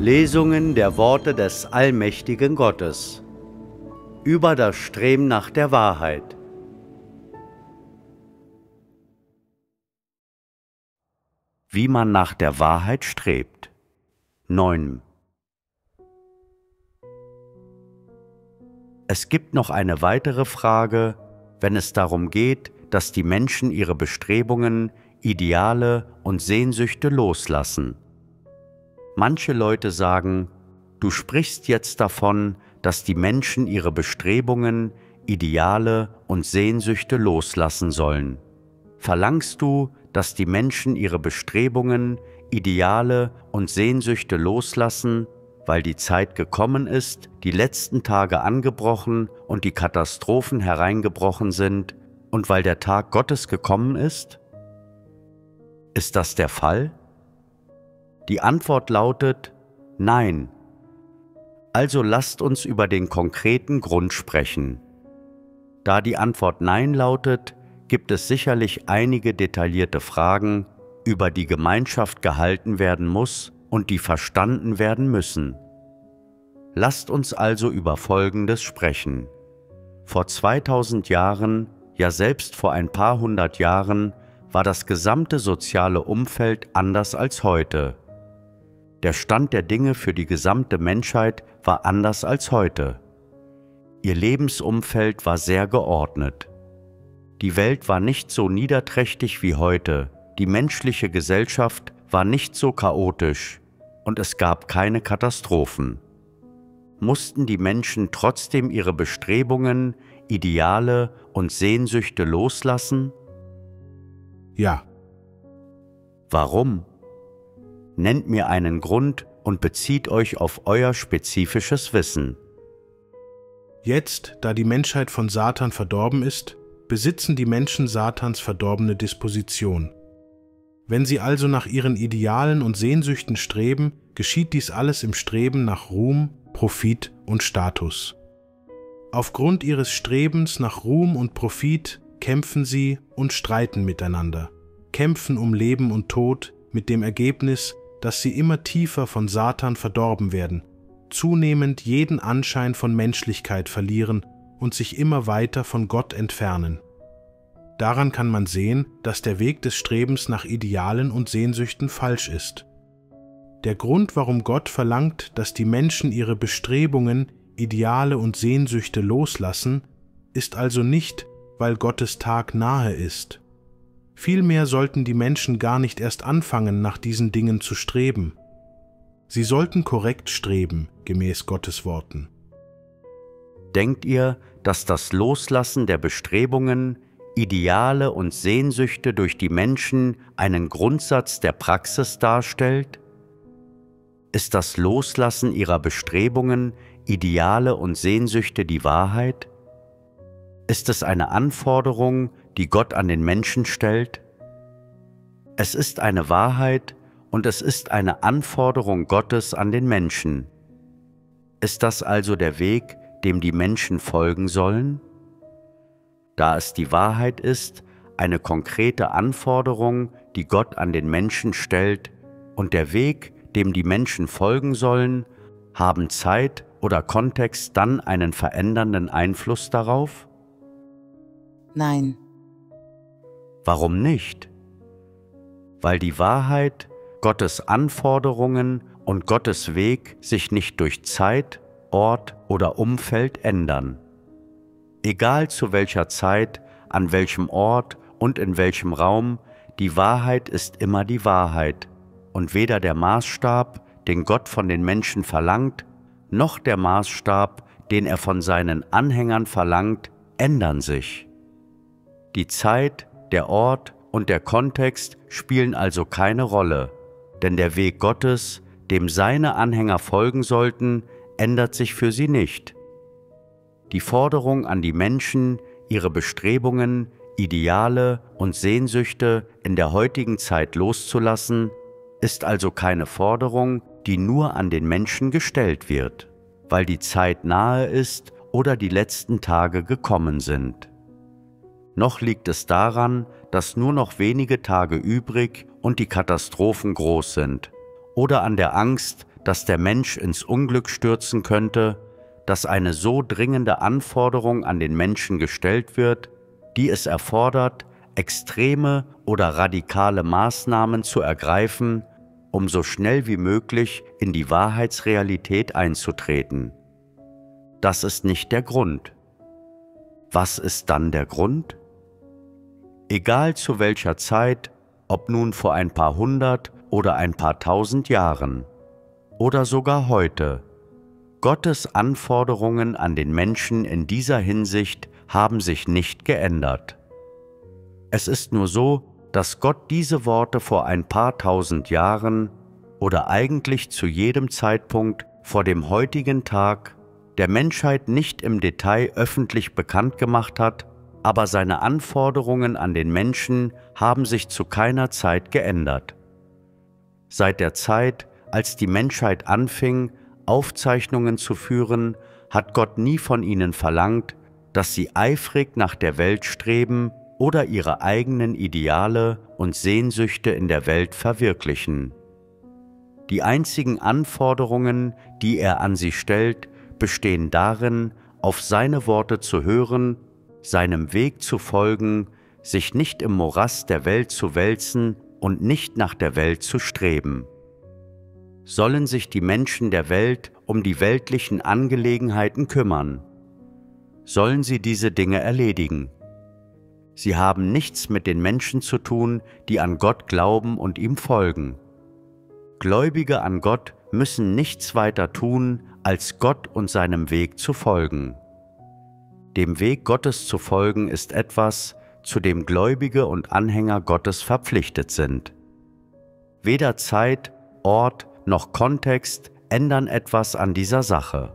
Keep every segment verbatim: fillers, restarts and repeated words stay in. Lesungen der Worte des allmächtigen Gottes über das Streben nach der Wahrheit. Wie man nach der Wahrheit strebt. neun. Es gibt noch eine weitere Frage, wenn es darum geht, dass die Menschen ihre Bestrebungen, Ideale und Sehnsüchte loslassen. Manche Leute sagen, du sprichst jetzt davon, dass die Menschen ihre Bestrebungen, Ideale und Sehnsüchte loslassen sollen. Verlangst du, dass die Menschen ihre Bestrebungen, Ideale und Sehnsüchte loslassen, weil die Zeit gekommen ist, die letzten Tage angebrochen und die Katastrophen hereingebrochen sind und weil der Tag Gottes gekommen ist? Ist das der Fall? Die Antwort lautet Nein. Also lasst uns über den konkreten Grund sprechen. Da die Antwort Nein lautet, gibt es sicherlich einige detaillierte Fragen, über die Gemeinschaft gehalten werden muss und die verstanden werden müssen. Lasst uns also über Folgendes sprechen. Vor zweitausend Jahren, ja selbst vor ein paar hundert Jahren, war das gesamte soziale Umfeld anders als heute. Der Stand der Dinge für die gesamte Menschheit war anders als heute. Ihr Lebensumfeld war sehr geordnet. Die Welt war nicht so niederträchtig wie heute, die menschliche Gesellschaft war nicht so chaotisch und es gab keine Katastrophen. Mussten die Menschen trotzdem ihre Bestrebungen, Ideale und Sehnsüchte loslassen? Ja. Warum? Nennt mir einen Grund und bezieht euch auf euer spezifisches Wissen. Jetzt, da die Menschheit von Satan verdorben ist, besitzen die Menschen Satans verdorbene Disposition. Wenn sie also nach ihren Idealen und Sehnsüchten streben, geschieht dies alles im Streben nach Ruhm, Profit und Status. Aufgrund ihres Strebens nach Ruhm und Profit kämpfen sie und streiten miteinander, kämpfen um Leben und Tod, mit dem Ergebnis, dass sie immer tiefer von Satan verdorben werden, zunehmend jeden Anschein von Menschlichkeit verlieren und sich immer weiter von Gott entfernen. Daran kann man sehen, dass der Weg des Strebens nach Idealen und Sehnsüchten falsch ist. Der Grund, warum Gott verlangt, dass die Menschen ihre Bestrebungen, Ideale und Sehnsüchte loslassen, ist also nicht, weil Gottes Tag nahe ist. Vielmehr sollten die Menschen gar nicht erst anfangen, nach diesen Dingen zu streben. Sie sollten korrekt streben, gemäß Gottes Worten. Denkt ihr, dass das Loslassen der Bestrebungen, Ideale und Sehnsüchte durch die Menschen einen Grundsatz der Praxis darstellt? Ist das Loslassen ihrer Bestrebungen, Ideale und Sehnsüchte die Wahrheit? Ist es eine Anforderung, die Gott an den Menschen stellt? Es ist eine Wahrheit und es ist eine Anforderung Gottes an den Menschen. Ist das also der Weg, dem die Menschen folgen sollen? Da es die Wahrheit ist, eine konkrete Anforderung, die Gott an den Menschen stellt, und der Weg, dem die Menschen folgen sollen, haben Zeit oder Kontext dann einen verändernden Einfluss darauf? Nein. Warum nicht? Weil die Wahrheit, Gottes Anforderungen und Gottes Weg sich nicht durch Zeit, Ort oder Umfeld ändern. Egal zu welcher Zeit, an welchem Ort und in welchem Raum, die Wahrheit ist immer die Wahrheit und weder der Maßstab, den Gott von den Menschen verlangt, noch der Maßstab, den er von seinen Anhängern verlangt, ändern sich. Die Zeit, der Ort und der Kontext spielen also keine Rolle, denn der Weg Gottes, dem seine Anhänger folgen sollten, ändert sich für sie nicht. Die Forderung an die Menschen, ihre Bestrebungen, Ideale und Sehnsüchte in der heutigen Zeit loszulassen, ist also keine Forderung, die nur an den Menschen gestellt wird, weil die Zeit nahe ist oder die letzten Tage gekommen sind. Noch liegt es daran, dass nur noch wenige Tage übrig und die Katastrophen groß sind, oder an der Angst, dass der Mensch ins Unglück stürzen könnte, dass eine so dringende Anforderung an den Menschen gestellt wird, die es erfordert, extreme oder radikale Maßnahmen zu ergreifen, um so schnell wie möglich in die Wahrheitsrealität einzutreten. Das ist nicht der Grund. Was ist dann der Grund? Egal zu welcher Zeit, ob nun vor ein paar hundert oder ein paar tausend Jahren oder sogar heute, Gottes Anforderungen an den Menschen in dieser Hinsicht haben sich nicht geändert. Es ist nur so, dass Gott diese Worte vor ein paar tausend Jahren oder eigentlich zu jedem Zeitpunkt vor dem heutigen Tag der Menschheit nicht im Detail öffentlich bekannt gemacht hat, aber seine Anforderungen an den Menschen haben sich zu keiner Zeit geändert. Seit der Zeit, als die Menschheit anfing, Aufzeichnungen zu führen, hat Gott nie von ihnen verlangt, dass sie eifrig nach der Welt streben oder ihre eigenen Ideale und Sehnsüchte in der Welt verwirklichen. Die einzigen Anforderungen, die er an sie stellt, bestehen darin, auf seine Worte zu hören, seinem Weg zu folgen, sich nicht im Morast der Welt zu wälzen und nicht nach der Welt zu streben. Sollen sich die Menschen der Welt um die weltlichen Angelegenheiten kümmern? Sollen sie diese Dinge erledigen? Sie haben nichts mit den Menschen zu tun, die an Gott glauben und ihm folgen. Gläubige an Gott müssen nichts weiter tun, als Gott und seinem Weg zu folgen. Dem Weg Gottes zu folgen ist etwas, zu dem Gläubige und Anhänger Gottes verpflichtet sind. Weder Zeit, Ort noch Kontext ändern etwas an dieser Sache.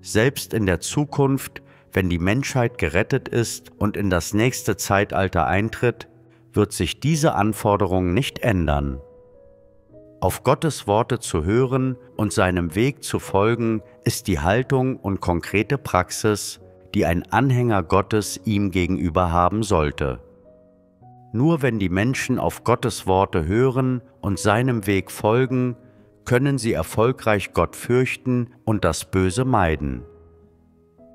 Selbst in der Zukunft, wenn die Menschheit gerettet ist und in das nächste Zeitalter eintritt, wird sich diese Anforderung nicht ändern. Auf Gottes Worte zu hören und seinem Weg zu folgen, ist die Haltung und konkrete Praxis, die ein Anhänger Gottes ihm gegenüber haben sollte. Nur wenn die Menschen auf Gottes Worte hören und seinem Weg folgen, können sie erfolgreich Gott fürchten und das Böse meiden.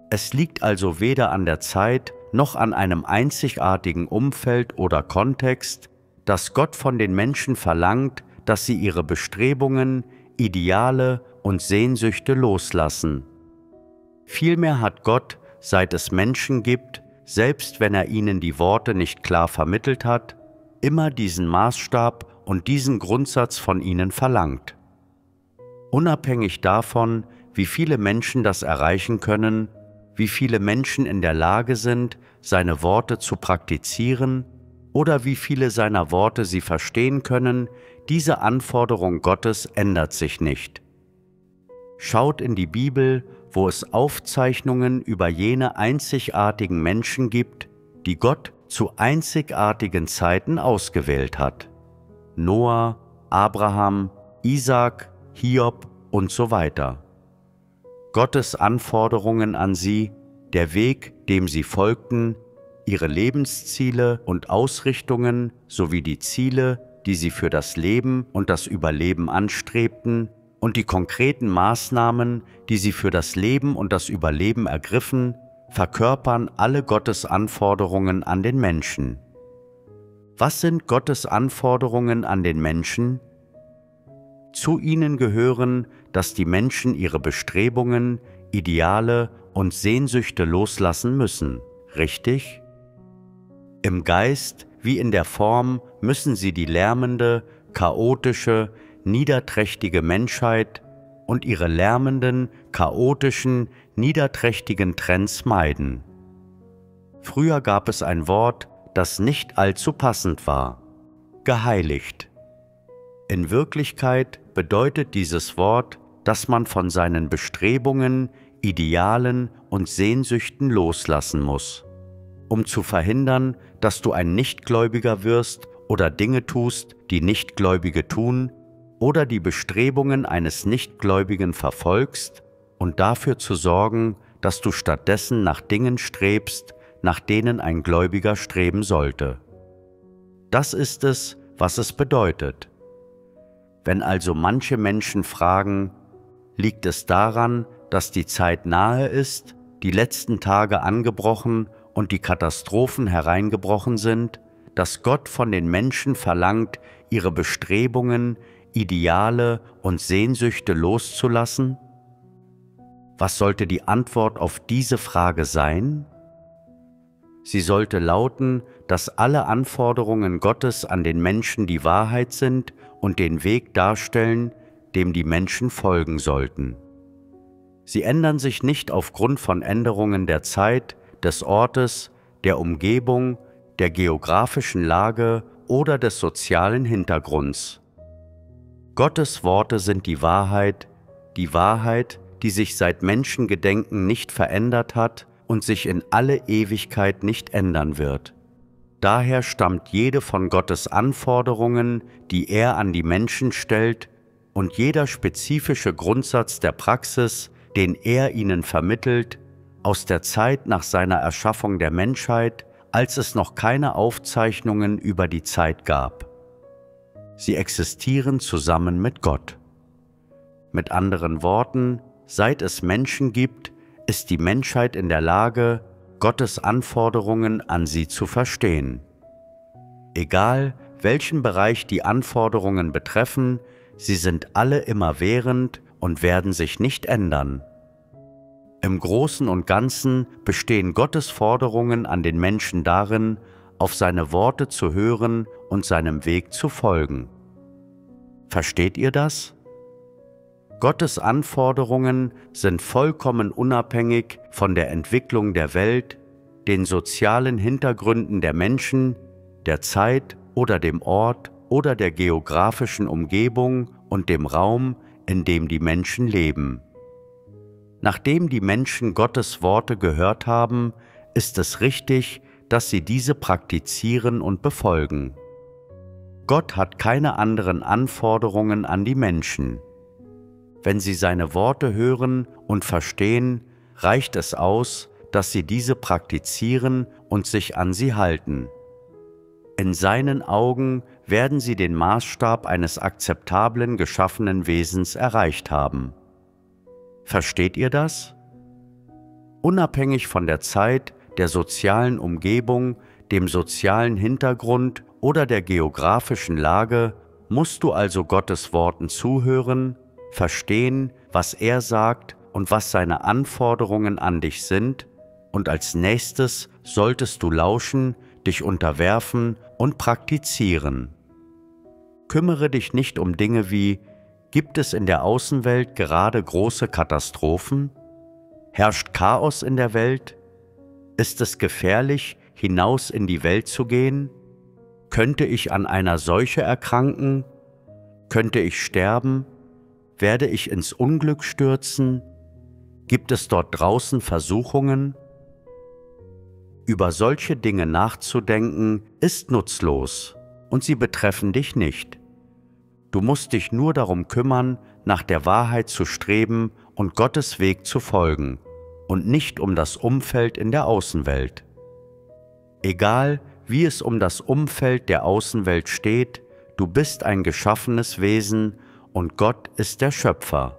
Es liegt also weder an der Zeit noch an einem einzigartigen Umfeld oder Kontext, dass Gott von den Menschen verlangt, dass sie ihre Bestrebungen, Ideale und Sehnsüchte loslassen. Vielmehr hat Gott, seit es Menschen gibt, selbst wenn er ihnen die Worte nicht klar vermittelt hat, immer diesen Maßstab und diesen Grundsatz von ihnen verlangt. Unabhängig davon, wie viele Menschen das erreichen können, wie viele Menschen in der Lage sind, seine Worte zu praktizieren oder wie viele seiner Worte sie verstehen können, diese Anforderung Gottes ändert sich nicht. Schaut in die Bibel, wo es Aufzeichnungen über jene einzigartigen Menschen gibt, die Gott zu einzigartigen Zeiten ausgewählt hat. Noah, Abraham, Isaak, Hiob und so weiter. Gottes Anforderungen an sie, der Weg, dem sie folgten, ihre Lebensziele und Ausrichtungen sowie die Ziele, die sie für das Leben und das Überleben anstrebten, und die konkreten Maßnahmen, die sie für das Leben und das Überleben ergriffen, verkörpern alle Gottes Anforderungen an den Menschen. Was sind Gottes Anforderungen an den Menschen? Zu ihnen gehören, dass die Menschen ihre Bestrebungen, Ideale und Sehnsüchte loslassen müssen, richtig? Im Geist wie in der Form müssen sie die lärmende, chaotische, niederträchtige Menschheit und ihre lärmenden, chaotischen, niederträchtigen Trends meiden. Früher gab es ein Wort, das nicht allzu passend war: geheiligt. In Wirklichkeit bedeutet dieses Wort, dass man von seinen Bestrebungen, Idealen und Sehnsüchten loslassen muss, um zu verhindern, dass du ein Nichtgläubiger wirst oder Dinge tust, die Nichtgläubige tun, oder die Bestrebungen eines Nichtgläubigen verfolgst, und dafür zu sorgen, dass du stattdessen nach Dingen strebst, nach denen ein Gläubiger streben sollte. Das ist es, was es bedeutet. Wenn also manche Menschen fragen, liegt es daran, dass die Zeit nahe ist, die letzten Tage angebrochen und die Katastrophen hereingebrochen sind, dass Gott von den Menschen verlangt, ihre Bestrebungen, Ideale und Sehnsüchte loszulassen? Was sollte die Antwort auf diese Frage sein? Sie sollte lauten, dass alle Anforderungen Gottes an den Menschen die Wahrheit sind und den Weg darstellen, dem die Menschen folgen sollten. Sie ändern sich nicht aufgrund von Änderungen der Zeit, des Ortes, der Umgebung, der geografischen Lage oder des sozialen Hintergrunds. Gottes Worte sind die Wahrheit, die Wahrheit, die sich seit Menschengedenken nicht verändert hat und sich in alle Ewigkeit nicht ändern wird. Daher stammt jede von Gottes Anforderungen, die er an die Menschen stellt, und jeder spezifische Grundsatz der Praxis, den er ihnen vermittelt, aus der Zeit nach seiner Erschaffung der Menschheit, als es noch keine Aufzeichnungen über die Zeit gab. Sie existieren zusammen mit Gott. Mit anderen Worten, seit es Menschen gibt, ist die Menschheit in der Lage, Gottes Anforderungen an sie zu verstehen. Egal, welchen Bereich die Anforderungen betreffen, sie sind alle immerwährend und werden sich nicht ändern. Im Großen und Ganzen bestehen Gottes Forderungen an den Menschen darin, auf seine Worte zu hören und seinem Weg zu folgen. Versteht ihr das? Gottes Anforderungen sind vollkommen unabhängig von der Entwicklung der Welt, den sozialen Hintergründen der Menschen, der Zeit oder dem Ort oder der geografischen Umgebung und dem Raum, in dem die Menschen leben. Nachdem die Menschen Gottes Worte gehört haben, ist es richtig, dass sie diese praktizieren und befolgen. Gott hat keine anderen Anforderungen an die Menschen. Wenn sie seine Worte hören und verstehen, reicht es aus, dass sie diese praktizieren und sich an sie halten. In seinen Augen werden sie den Maßstab eines akzeptablen geschaffenen Wesens erreicht haben. Versteht ihr das? Unabhängig von der Zeit, der sozialen Umgebung, dem sozialen Hintergrund oder der geografischen Lage, musst du also Gottes Worten zuhören, verstehen, was er sagt und was seine Anforderungen an dich sind, und als nächstes solltest du lauschen, dich unterwerfen und praktizieren. Kümmere dich nicht um Dinge wie: Gibt es in der Außenwelt gerade große Katastrophen? Herrscht Chaos in der Welt? Ist es gefährlich, hinaus in die Welt zu gehen? Könnte ich an einer Seuche erkranken? Könnte ich sterben? Werde ich ins Unglück stürzen? Gibt es dort draußen Versuchungen? Über solche Dinge nachzudenken ist nutzlos und sie betreffen dich nicht. Du musst dich nur darum kümmern, nach der Wahrheit zu streben und Gottes Weg zu folgen, und nicht um das Umfeld in der Außenwelt. Egal, wie es um das Umfeld der Außenwelt steht, du bist ein geschaffenes Wesen und Gott ist der Schöpfer.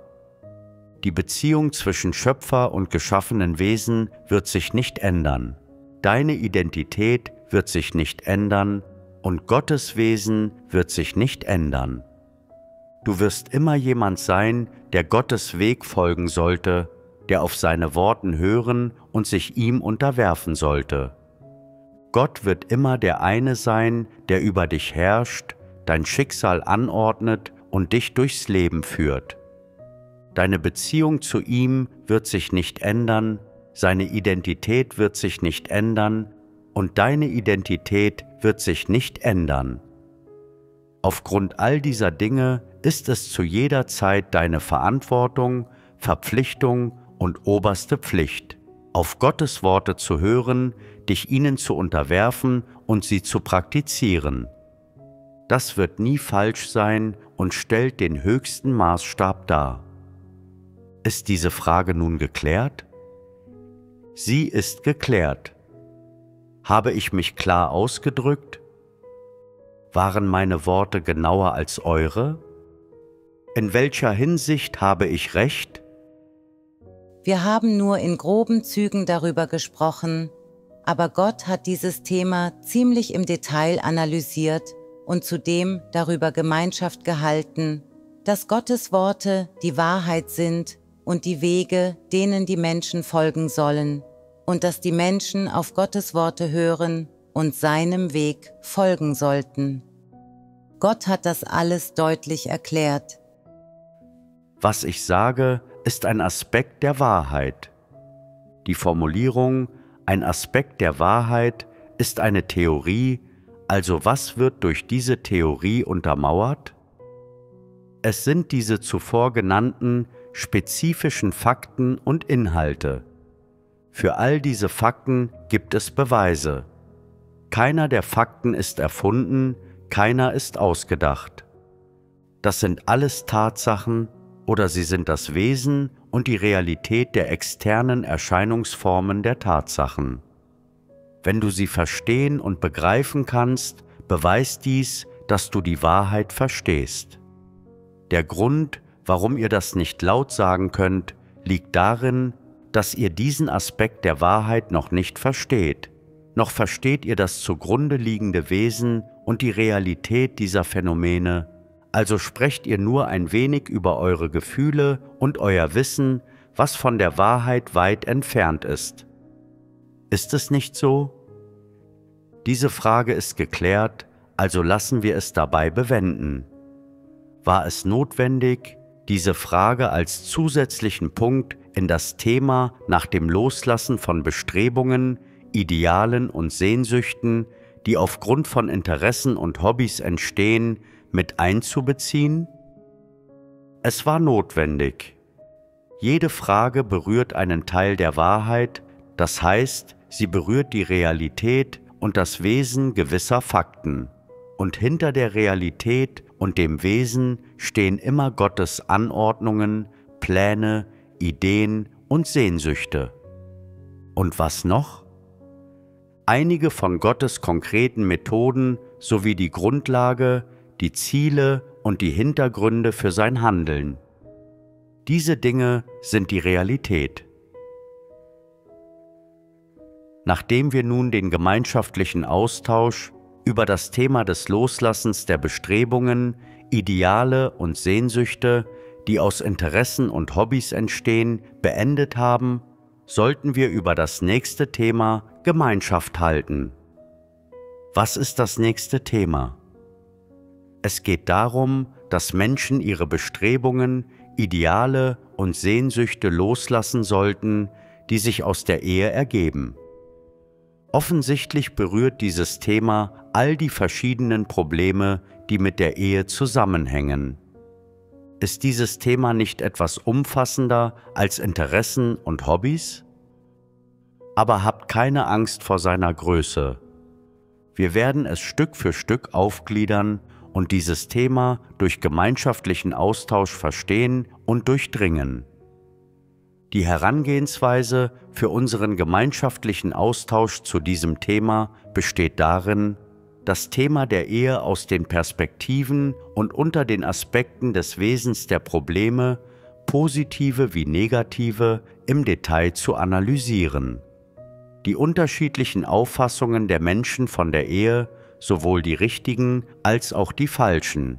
Die Beziehung zwischen Schöpfer und geschaffenen Wesen wird sich nicht ändern. Deine Identität wird sich nicht ändern und Gottes Wesen wird sich nicht ändern. Du wirst immer jemand sein, der Gottes Weg folgen sollte, der auf seine Worte hören und sich ihm unterwerfen sollte. Gott wird immer der eine sein, der über dich herrscht, dein Schicksal anordnet und dich durchs Leben führt. Deine Beziehung zu ihm wird sich nicht ändern, seine Identität wird sich nicht ändern und deine Identität wird sich nicht ändern. Aufgrund all dieser Dinge ist es zu jeder Zeit deine Verantwortung, Verpflichtung und oberste Pflicht, auf Gottes Worte zu hören, dich ihnen zu unterwerfen und sie zu praktizieren. Das wird nie falsch sein und stellt den höchsten Maßstab dar. Ist diese Frage nun geklärt? Sie ist geklärt. Habe ich mich klar ausgedrückt? Waren meine Worte genauer als eure? In welcher Hinsicht habe ich recht? Wir haben nur in groben Zügen darüber gesprochen, aber Gott hat dieses Thema ziemlich im Detail analysiert und zudem darüber Gemeinschaft gehalten, dass Gottes Worte die Wahrheit sind und die Wege, denen die Menschen folgen sollen, und dass die Menschen auf Gottes Worte hören und seinem Weg folgen sollten. Gott hat das alles deutlich erklärt. Was ich sage, ist ein Aspekt der Wahrheit. Die Formulierung „ein Aspekt der Wahrheit“ ist eine Theorie, also was wird durch diese Theorie untermauert? Es sind diese zuvor genannten spezifischen Fakten und Inhalte. Für all diese Fakten gibt es Beweise. Keiner der Fakten ist erfunden, keiner ist ausgedacht. Das sind alles Tatsachen, oder sie sind das Wesen und die Realität der externen Erscheinungsformen der Tatsachen. Wenn du sie verstehen und begreifen kannst, beweist dies, dass du die Wahrheit verstehst. Der Grund, warum ihr das nicht laut sagen könnt, liegt darin, dass ihr diesen Aspekt der Wahrheit noch nicht versteht, noch versteht ihr das zugrunde liegende Wesen und die Realität dieser Phänomene. Also sprecht ihr nur ein wenig über eure Gefühle und euer Wissen, was von der Wahrheit weit entfernt ist. Ist es nicht so? Diese Frage ist geklärt, also lassen wir es dabei bewenden. War es notwendig, diese Frage als zusätzlichen Punkt in das Thema nach dem Loslassen von Bestrebungen, Idealen und Sehnsüchten, die aufgrund von Interessen und Hobbys entstehen, mit einzubeziehen? Es war notwendig. Jede Frage berührt einen Teil der Wahrheit, das heißt, sie berührt die Realität und das Wesen gewisser Fakten. Und hinter der Realität und dem Wesen stehen immer Gottes Anordnungen, Pläne, Ideen und Sehnsüchte. Und was noch? Einige von Gottes konkreten Methoden sowie die Grundlage, die Ziele und die Hintergründe für sein Handeln. Diese Dinge sind die Realität. Nachdem wir nun den gemeinschaftlichen Austausch über das Thema des Loslassens der Bestrebungen, Ideale und Sehnsüchte, die aus Interessen und Hobbys entstehen, beendet haben, sollten wir über das nächste Thema Gemeinschaft halten. Was ist das nächste Thema? Es geht darum, dass Menschen ihre Bestrebungen, Ideale und Sehnsüchte loslassen sollten, die sich aus der Ehe ergeben. Offensichtlich berührt dieses Thema all die verschiedenen Probleme, die mit der Ehe zusammenhängen. Ist dieses Thema nicht etwas umfassender als Interessen und Hobbys? Aber habt keine Angst vor seiner Größe. Wir werden es Stück für Stück aufgliedern und dieses Thema durch gemeinschaftlichen Austausch verstehen und durchdringen. Die Herangehensweise für unseren gemeinschaftlichen Austausch zu diesem Thema besteht darin, das Thema der Ehe aus den Perspektiven und unter den Aspekten des Wesens der Probleme, positive wie negative, im Detail zu analysieren. Die unterschiedlichen Auffassungen der Menschen von der Ehe, sowohl die richtigen als auch die falschen,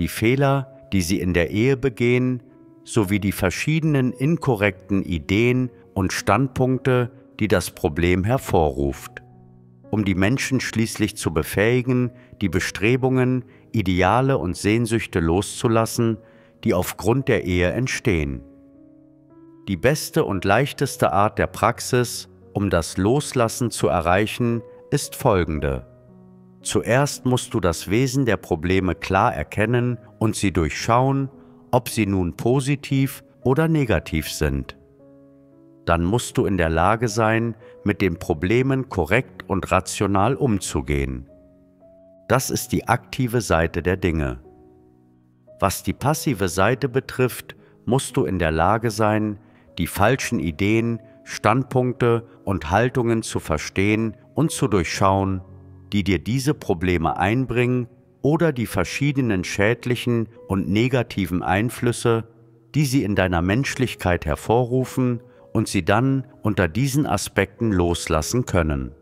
die Fehler, die sie in der Ehe begehen, sowie die verschiedenen inkorrekten Ideen und Standpunkte, die das Problem hervorruft, um die Menschen schließlich zu befähigen, die Bestrebungen, Ideale und Sehnsüchte loszulassen, die aufgrund der Ehe entstehen. Die beste und leichteste Art der Praxis, um das Loslassen zu erreichen, ist folgende. Zuerst musst du das Wesen der Probleme klar erkennen und sie durchschauen, ob sie nun positiv oder negativ sind. Dann musst du in der Lage sein, mit den Problemen korrekt und rational umzugehen. Das ist die aktive Seite der Dinge. Was die passive Seite betrifft, musst du in der Lage sein, die falschen Ideen, Standpunkte und Haltungen zu verstehen und zu durchschauen, die dir diese Probleme einbringen oder die verschiedenen schädlichen und negativen Einflüsse, die sie in deiner Menschlichkeit hervorrufen und sie dann unter diesen Aspekten loslassen können.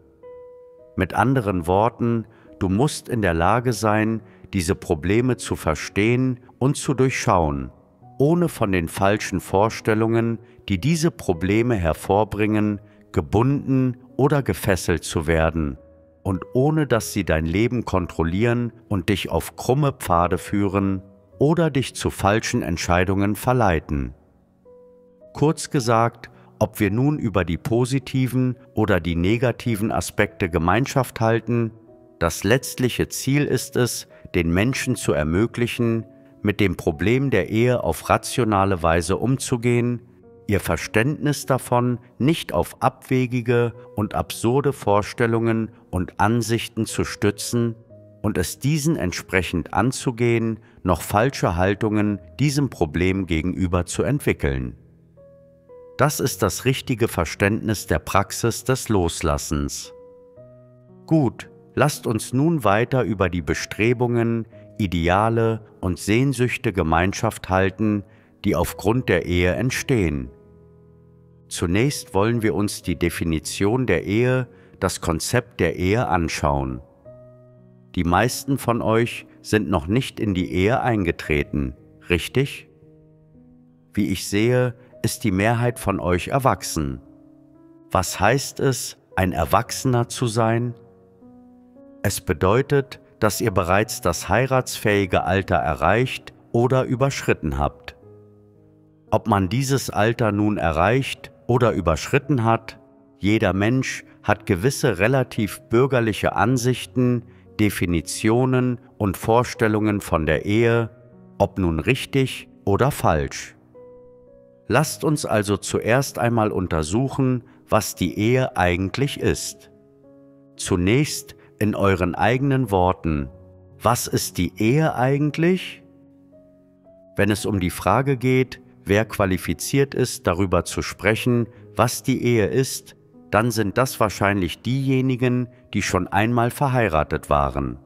Mit anderen Worten, du musst in der Lage sein, diese Probleme zu verstehen und zu durchschauen, ohne von den falschen Vorstellungen, die diese Probleme hervorbringen, gebunden oder gefesselt zu werden und ohne dass sie dein Leben kontrollieren und dich auf krumme Pfade führen oder dich zu falschen Entscheidungen verleiten. Kurz gesagt, ob wir nun über die positiven oder die negativen Aspekte Gemeinschaft halten, das letztliche Ziel ist es, den Menschen zu ermöglichen, mit dem Problem der Ehe auf rationale Weise umzugehen, ihr Verständnis davon nicht auf abwegige und absurde Vorstellungen und Ansichten zu stützen und es diesen entsprechend anzugehen, noch falsche Haltungen diesem Problem gegenüber zu entwickeln. Das ist das richtige Verständnis der Praxis des Loslassens. Gut. Lasst uns nun weiter über die Bestrebungen, Ideale und Sehnsüchte Gemeinschaft halten, die aufgrund der Ehe entstehen. Zunächst wollen wir uns die Definition der Ehe, das Konzept der Ehe anschauen. Die meisten von euch sind noch nicht in die Ehe eingetreten, richtig? Wie ich sehe, ist die Mehrheit von euch erwachsen. Was heißt es, ein Erwachsener zu sein? Es bedeutet, dass ihr bereits das heiratsfähige Alter erreicht oder überschritten habt. Ob man dieses Alter nun erreicht oder überschritten hat, jeder Mensch hat gewisse relativ bürgerliche Ansichten, Definitionen und Vorstellungen von der Ehe, ob nun richtig oder falsch. Lasst uns also zuerst einmal untersuchen, was die Ehe eigentlich ist. Zunächst in euren eigenen Worten, was ist die Ehe eigentlich? Wenn es um die Frage geht, wer qualifiziert ist, darüber zu sprechen, was die Ehe ist, dann sind das wahrscheinlich diejenigen, die schon einmal verheiratet waren.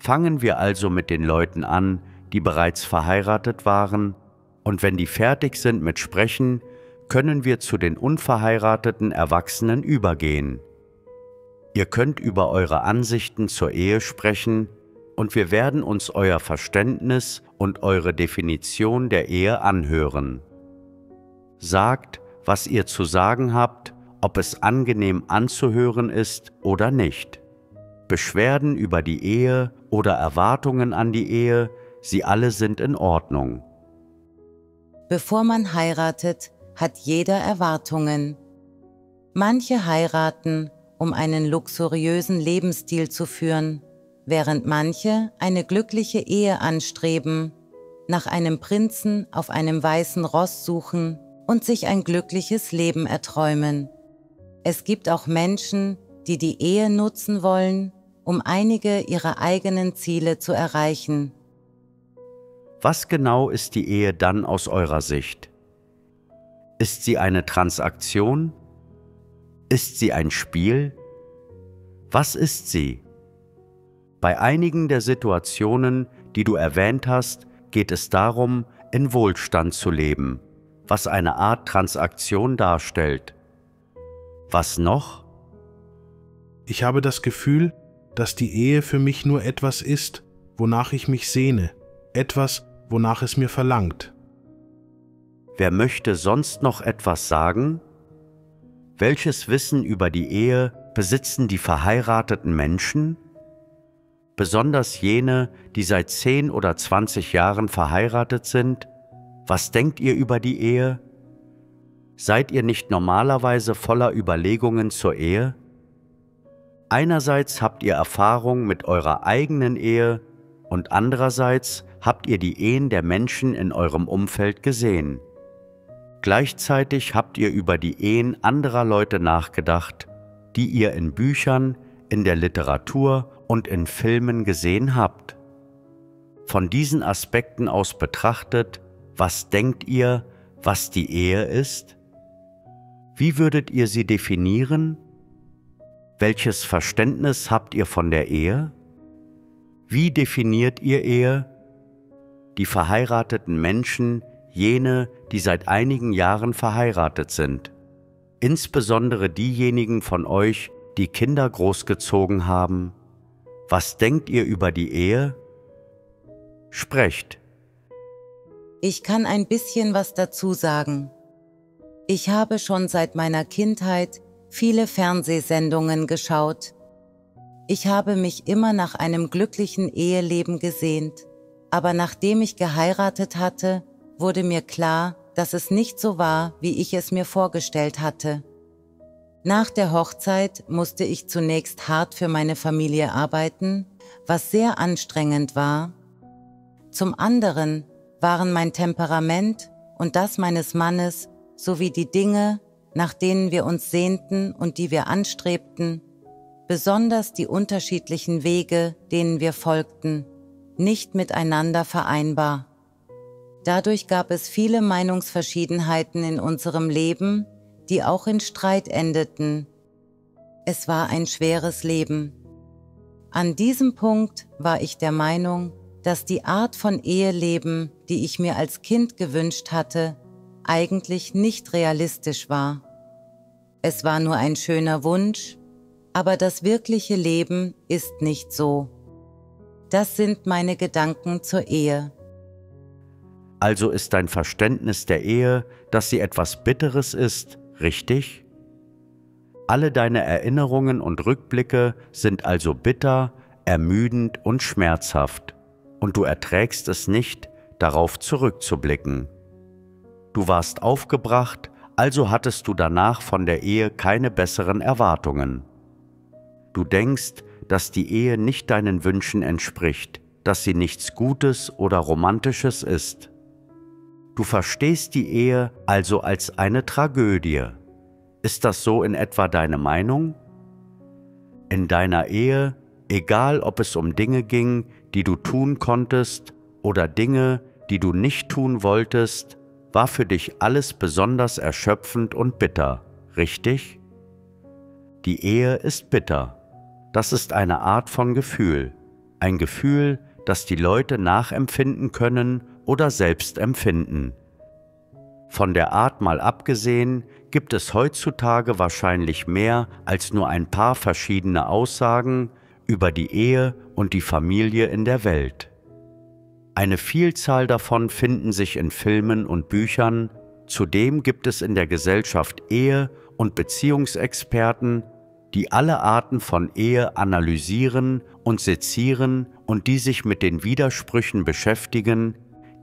Fangen wir also mit den Leuten an, die bereits verheiratet waren, und wenn die fertig sind mit Sprechen, können wir zu den unverheirateten Erwachsenen übergehen. Ihr könnt über eure Ansichten zur Ehe sprechen und wir werden uns euer Verständnis und eure Definition der Ehe anhören. Sagt, was ihr zu sagen habt, ob es angenehm anzuhören ist oder nicht. Beschwerden über die Ehe oder Erwartungen an die Ehe, sie alle sind in Ordnung. Bevor man heiratet, hat jeder Erwartungen. Manche heiraten, um einen luxuriösen Lebensstil zu führen, während manche eine glückliche Ehe anstreben, nach einem Prinzen auf einem weißen Ross suchen und sich ein glückliches Leben erträumen. Es gibt auch Menschen, die die Ehe nutzen wollen, um einige ihrer eigenen Ziele zu erreichen. Was genau ist die Ehe dann aus eurer Sicht? Ist sie eine Transaktion? Ist sie ein Spiel? Was ist sie? Bei einigen der Situationen, die du erwähnt hast, geht es darum, in Wohlstand zu leben, was eine Art Transaktion darstellt. Was noch? Ich habe das Gefühl, dass die Ehe für mich nur etwas ist, wonach ich mich sehne, etwas, wonach es mir verlangt. Wer möchte sonst noch etwas sagen? Welches Wissen über die Ehe besitzen die verheirateten Menschen? Besonders jene, die seit zehn oder zwanzig Jahren verheiratet sind. Was denkt ihr über die Ehe? Seid ihr nicht normalerweise voller Überlegungen zur Ehe? Einerseits habt ihr Erfahrung mit eurer eigenen Ehe und andererseits habt ihr die Ehen der Menschen in eurem Umfeld gesehen. Gleichzeitig habt ihr über die Ehen anderer Leute nachgedacht, die ihr in Büchern, in der Literatur und in Filmen gesehen habt. Von diesen Aspekten aus betrachtet, was denkt ihr, was die Ehe ist? Wie würdet ihr sie definieren? Welches Verständnis habt ihr von der Ehe? Wie definiert ihr Ehe? Die verheirateten Menschen, jene, die seit einigen Jahren verheiratet sind. Insbesondere diejenigen von euch, die Kinder großgezogen haben. Was denkt ihr über die Ehe? Sprecht. Ich kann ein bisschen was dazu sagen. Ich habe schon seit meiner Kindheit viele Fernsehsendungen geschaut. Ich habe mich immer nach einem glücklichen Eheleben gesehnt. Aber nachdem ich geheiratet hatte, wurde mir klar, dass es nicht so war, wie ich es mir vorgestellt hatte. Nach der Hochzeit musste ich zunächst hart für meine Familie arbeiten, was sehr anstrengend war. Zum anderen waren mein Temperament und das meines Mannes sowie die Dinge, nach denen wir uns sehnten und die wir anstrebten, besonders die unterschiedlichen Wege, denen wir folgten, nicht miteinander vereinbar. Dadurch gab es viele Meinungsverschiedenheiten in unserem Leben, die auch in Streit endeten. Es war ein schweres Leben. An diesem Punkt war ich der Meinung, dass die Art von Eheleben, die ich mir als Kind gewünscht hatte, eigentlich nicht realistisch war. Es war nur ein schöner Wunsch, aber das wirkliche Leben ist nicht so. Das sind meine Gedanken zur Ehe. Also ist dein Verständnis der Ehe, dass sie etwas Bitteres ist, richtig? Alle deine Erinnerungen und Rückblicke sind also bitter, ermüdend und schmerzhaft, und du erträgst es nicht, darauf zurückzublicken. Du warst aufgebracht, also hattest du danach von der Ehe keine besseren Erwartungen. Du denkst, dass die Ehe nicht deinen Wünschen entspricht, dass sie nichts Gutes oder Romantisches ist. Du verstehst die Ehe also als eine Tragödie. Ist das so in etwa deine Meinung? In deiner Ehe, egal ob es um Dinge ging, die du tun konntest oder Dinge, die du nicht tun wolltest, war für dich alles besonders erschöpfend und bitter, richtig? Die Ehe ist bitter. Das ist eine Art von Gefühl. Ein Gefühl, das die Leute nachempfinden können oder selbst empfinden. Von der Art mal abgesehen, gibt es heutzutage wahrscheinlich mehr als nur ein paar verschiedene Aussagen über die Ehe und die Familie in der Welt. Eine Vielzahl davon finden sich in Filmen und Büchern. Zudem gibt es in der Gesellschaft Ehe- und Beziehungsexperten, die alle Arten von Ehe analysieren und sezieren und die sich mit den Widersprüchen beschäftigen,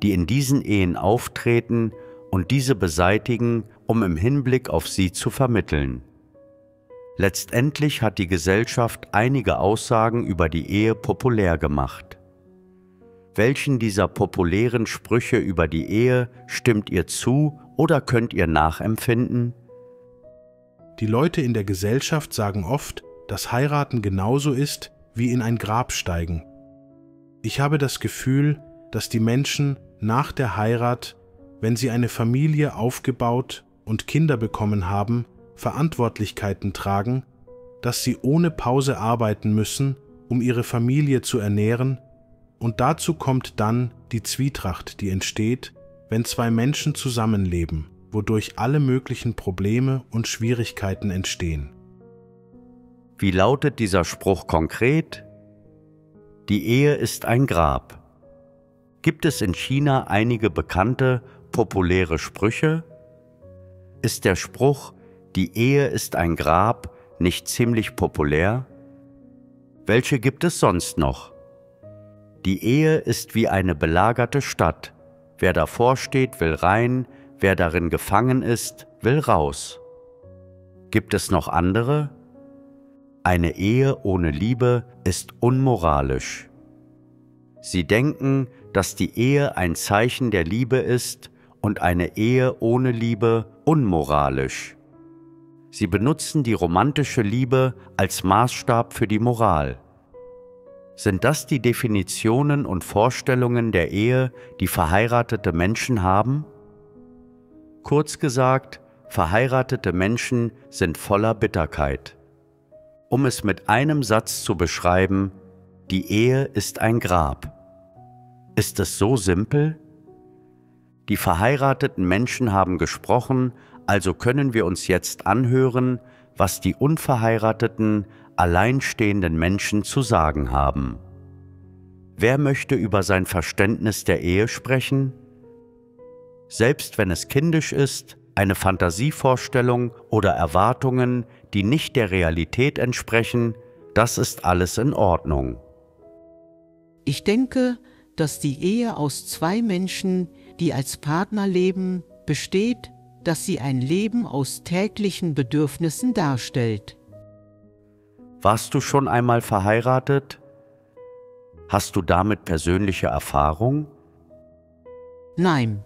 die in diesen Ehen auftreten und diese beseitigen, um im Hinblick auf sie zu vermitteln. Letztendlich hat die Gesellschaft einige Aussagen über die Ehe populär gemacht. Welchen dieser populären Sprüche über die Ehe stimmt ihr zu oder könnt ihr nachempfinden? Die Leute in der Gesellschaft sagen oft, dass Heiraten genauso ist, wie in ein Grab steigen. Ich habe das Gefühl, dass die Menschen nach der Heirat, wenn sie eine Familie aufgebaut und Kinder bekommen haben, Verantwortlichkeiten tragen, dass sie ohne Pause arbeiten müssen, um ihre Familie zu ernähren, und dazu kommt dann die Zwietracht, die entsteht, wenn zwei Menschen zusammenleben, wodurch alle möglichen Probleme und Schwierigkeiten entstehen. Wie lautet dieser Spruch konkret? Die Ehe ist ein Grab. Gibt es in China einige bekannte, populäre Sprüche? Ist der Spruch, die Ehe ist ein Grab, nicht ziemlich populär? Welche gibt es sonst noch? Die Ehe ist wie eine belagerte Stadt. Wer davor steht, will rein, wer darin gefangen ist, will raus. Gibt es noch andere? Eine Ehe ohne Liebe ist unmoralisch. Sie denken, dass die Ehe ein Zeichen der Liebe ist und eine Ehe ohne Liebe unmoralisch. Sie benutzen die romantische Liebe als Maßstab für die Moral. Sind das die Definitionen und Vorstellungen der Ehe, die verheiratete Menschen haben? Kurz gesagt, verheiratete Menschen sind voller Bitterkeit. Um es mit einem Satz zu beschreiben, Die Ehe ist ein Grab. Ist es so simpel? Die verheirateten Menschen haben gesprochen, also können wir uns jetzt anhören, was die unverheirateten, alleinstehenden Menschen zu sagen haben. Wer möchte über sein Verständnis der Ehe sprechen? Selbst wenn es kindisch ist, eine Fantasievorstellung oder Erwartungen, die nicht der Realität entsprechen, das ist alles in Ordnung. Ich denke, dass die Ehe aus zwei Menschen, die als Partner leben, besteht, dass sie ein Leben aus täglichen Bedürfnissen darstellt. Warst du schon einmal verheiratet? Hast du damit persönliche Erfahrung? Nein.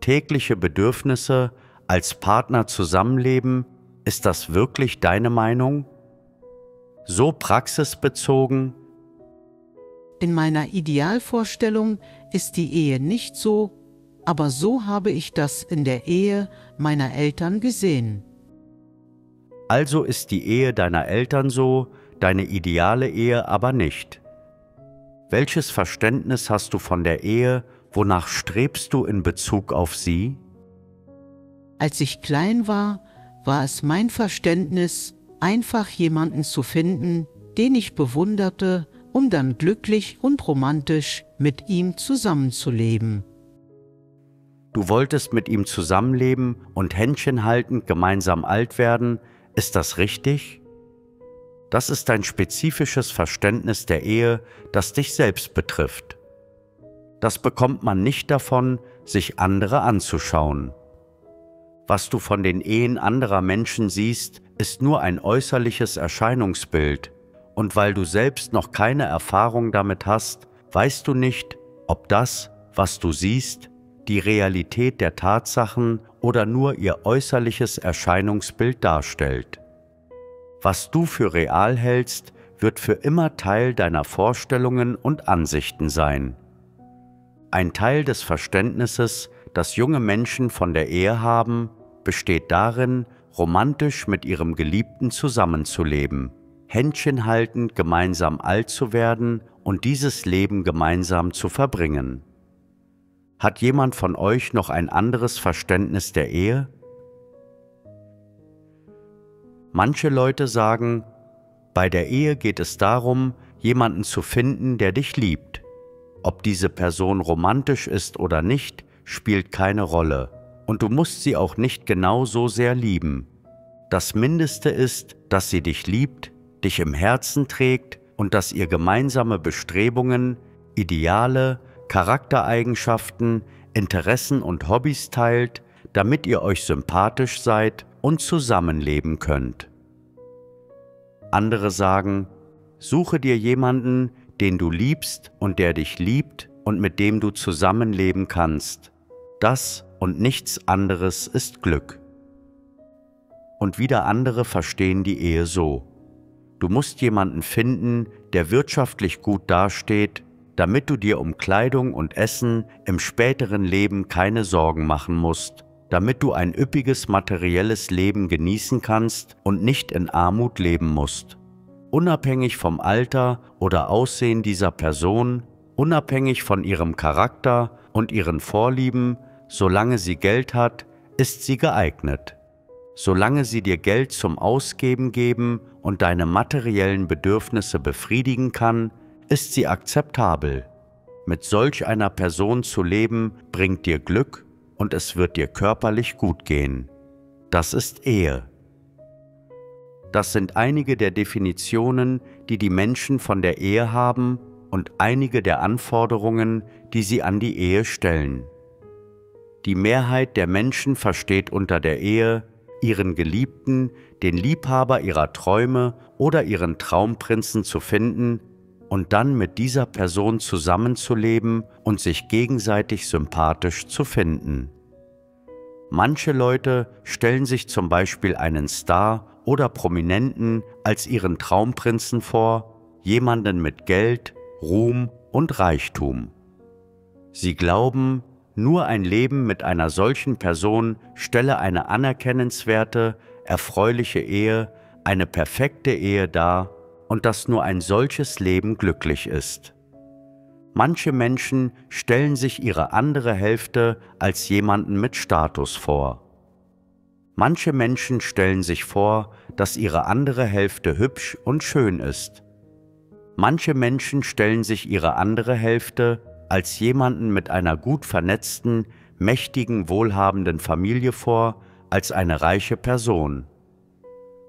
Tägliche Bedürfnisse, als Partner zusammenleben, ist das wirklich deine Meinung? So praxisbezogen? In meiner Idealvorstellung ist die Ehe nicht so, aber so habe ich das in der Ehe meiner Eltern gesehen. Also ist die Ehe deiner Eltern so, deine ideale Ehe aber nicht. Welches Verständnis hast du von der Ehe? Wonach strebst du in Bezug auf sie? Als ich klein war, war es mein Verständnis, einfach jemanden zu finden, den ich bewunderte, um dann glücklich und romantisch mit ihm zusammenzuleben. Du wolltest mit ihm zusammenleben und händchenhaltend gemeinsam alt werden, ist das richtig? Das ist ein spezifisches Verständnis der Ehe, das dich selbst betrifft. Das bekommt man nicht davon, sich andere anzuschauen. Was du von den Ehen anderer Menschen siehst, ist nur ein äußerliches Erscheinungsbild. Und weil du selbst noch keine Erfahrung damit hast, weißt du nicht, ob das, was du siehst, die Realität der Tatsachen oder nur ihr äußerliches Erscheinungsbild darstellt. Was du für real hältst, wird für immer Teil deiner Vorstellungen und Ansichten sein. Ein Teil des Verständnisses, das junge Menschen von der Ehe haben, besteht darin, romantisch mit ihrem Geliebten zusammenzuleben, händchenhaltend gemeinsam alt zu werden und dieses Leben gemeinsam zu verbringen. Hat jemand von euch noch ein anderes Verständnis der Ehe? Manche Leute sagen, bei der Ehe geht es darum, jemanden zu finden, der dich liebt. Ob diese Person romantisch ist oder nicht, spielt keine Rolle. Und du musst sie auch nicht genau so sehr lieben. Das Mindeste ist, dass sie dich liebt, dich im Herzen trägt und dass ihr gemeinsame Bestrebungen, Ideale, Charaktereigenschaften, Interessen und Hobbys teilt, damit ihr euch sympathisch seid und zusammenleben könnt. Andere sagen, suche dir jemanden, den du liebst und der dich liebt und mit dem du zusammenleben kannst. Das und nichts anderes ist Glück. Und wieder andere verstehen die Ehe so. Du musst jemanden finden, der wirtschaftlich gut dasteht, damit du dir um Kleidung und Essen im späteren Leben keine Sorgen machen musst, damit du ein üppiges materielles Leben genießen kannst und nicht in Armut leben musst. Unabhängig vom Alter oder Aussehen dieser Person, unabhängig von ihrem Charakter und ihren Vorlieben, solange sie Geld hat, ist sie geeignet. Solange sie dir Geld zum Ausgeben geben und deine materiellen Bedürfnisse befriedigen kann, ist sie akzeptabel. Mit solch einer Person zu leben, bringt dir Glück und es wird dir körperlich gut gehen. Das ist Ehe. Das sind einige der Definitionen, die die Menschen von der Ehe haben und einige der Anforderungen, die sie an die Ehe stellen. Die Mehrheit der Menschen versteht unter der Ehe ihren Geliebten, den Liebhaber ihrer Träume oder ihren Traumprinzen zu finden und dann mit dieser Person zusammenzuleben und sich gegenseitig sympathisch zu finden. Manche Leute stellen sich zum Beispiel einen Star oder Prominenten als ihren Traumprinzen vor, jemanden mit Geld, Ruhm und Reichtum. Sie glauben, nur ein Leben mit einer solchen Person stelle eine anerkennenswerte, erfreuliche Ehe, eine perfekte Ehe dar, und dass nur ein solches Leben glücklich ist. Manche Menschen stellen sich ihre andere Hälfte als jemanden mit Status vor. Manche Menschen stellen sich vor, dass ihre andere Hälfte hübsch und schön ist. Manche Menschen stellen sich ihre andere Hälfte als jemanden mit einer gut vernetzten, mächtigen, wohlhabenden Familie vor, als eine reiche Person.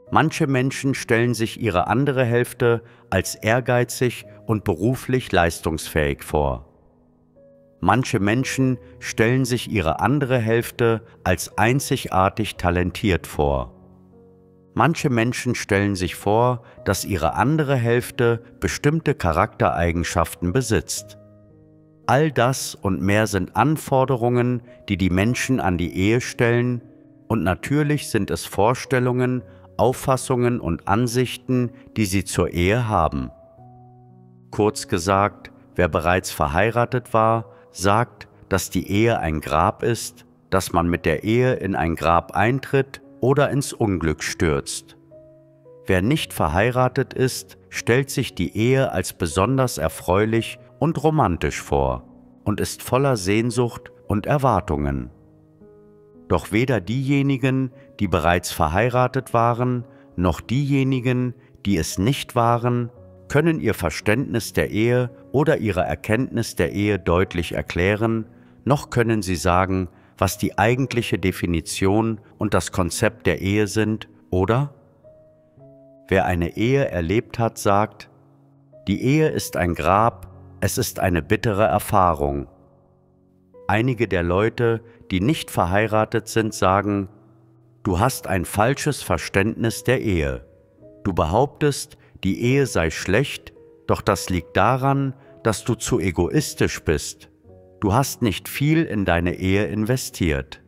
Manche Menschen stellen sich ihre andere Hälfte als ehrgeizig und beruflich leistungsfähig vor. Manche Menschen stellen sich ihre andere Hälfte als einzigartig talentiert vor. Manche Menschen stellen sich vor, dass ihre andere Hälfte bestimmte Charaktereigenschaften besitzt. All das und mehr sind Anforderungen, die die Menschen an die Ehe stellen, und natürlich sind es Vorstellungen, Auffassungen und Ansichten, die sie zur Ehe haben. Kurz gesagt, wer bereits verheiratet war, sagt, dass die Ehe ein Grab ist, dass man mit der Ehe in ein Grab eintritt oder ins Unglück stürzt. Wer nicht verheiratet ist, stellt sich die Ehe als besonders erfreulich und romantisch vor und ist voller Sehnsucht und Erwartungen. Doch weder diejenigen, die bereits verheiratet waren, noch diejenigen, die es nicht waren, können ihr Verständnis der Ehe oder ihre Erkenntnis der Ehe deutlich erklären, noch können sie sagen, was die eigentliche Definition und das Konzept der Ehe sind, oder? Wer eine Ehe erlebt hat, sagt, die Ehe ist ein Grab, es ist eine bittere Erfahrung. Einige der Leute, die nicht verheiratet sind, sagen, du hast ein falsches Verständnis der Ehe. Du behauptest, die Ehe sei schlecht, doch das liegt daran, dass du zu egoistisch bist. Du hast nicht viel in deine Ehe investiert.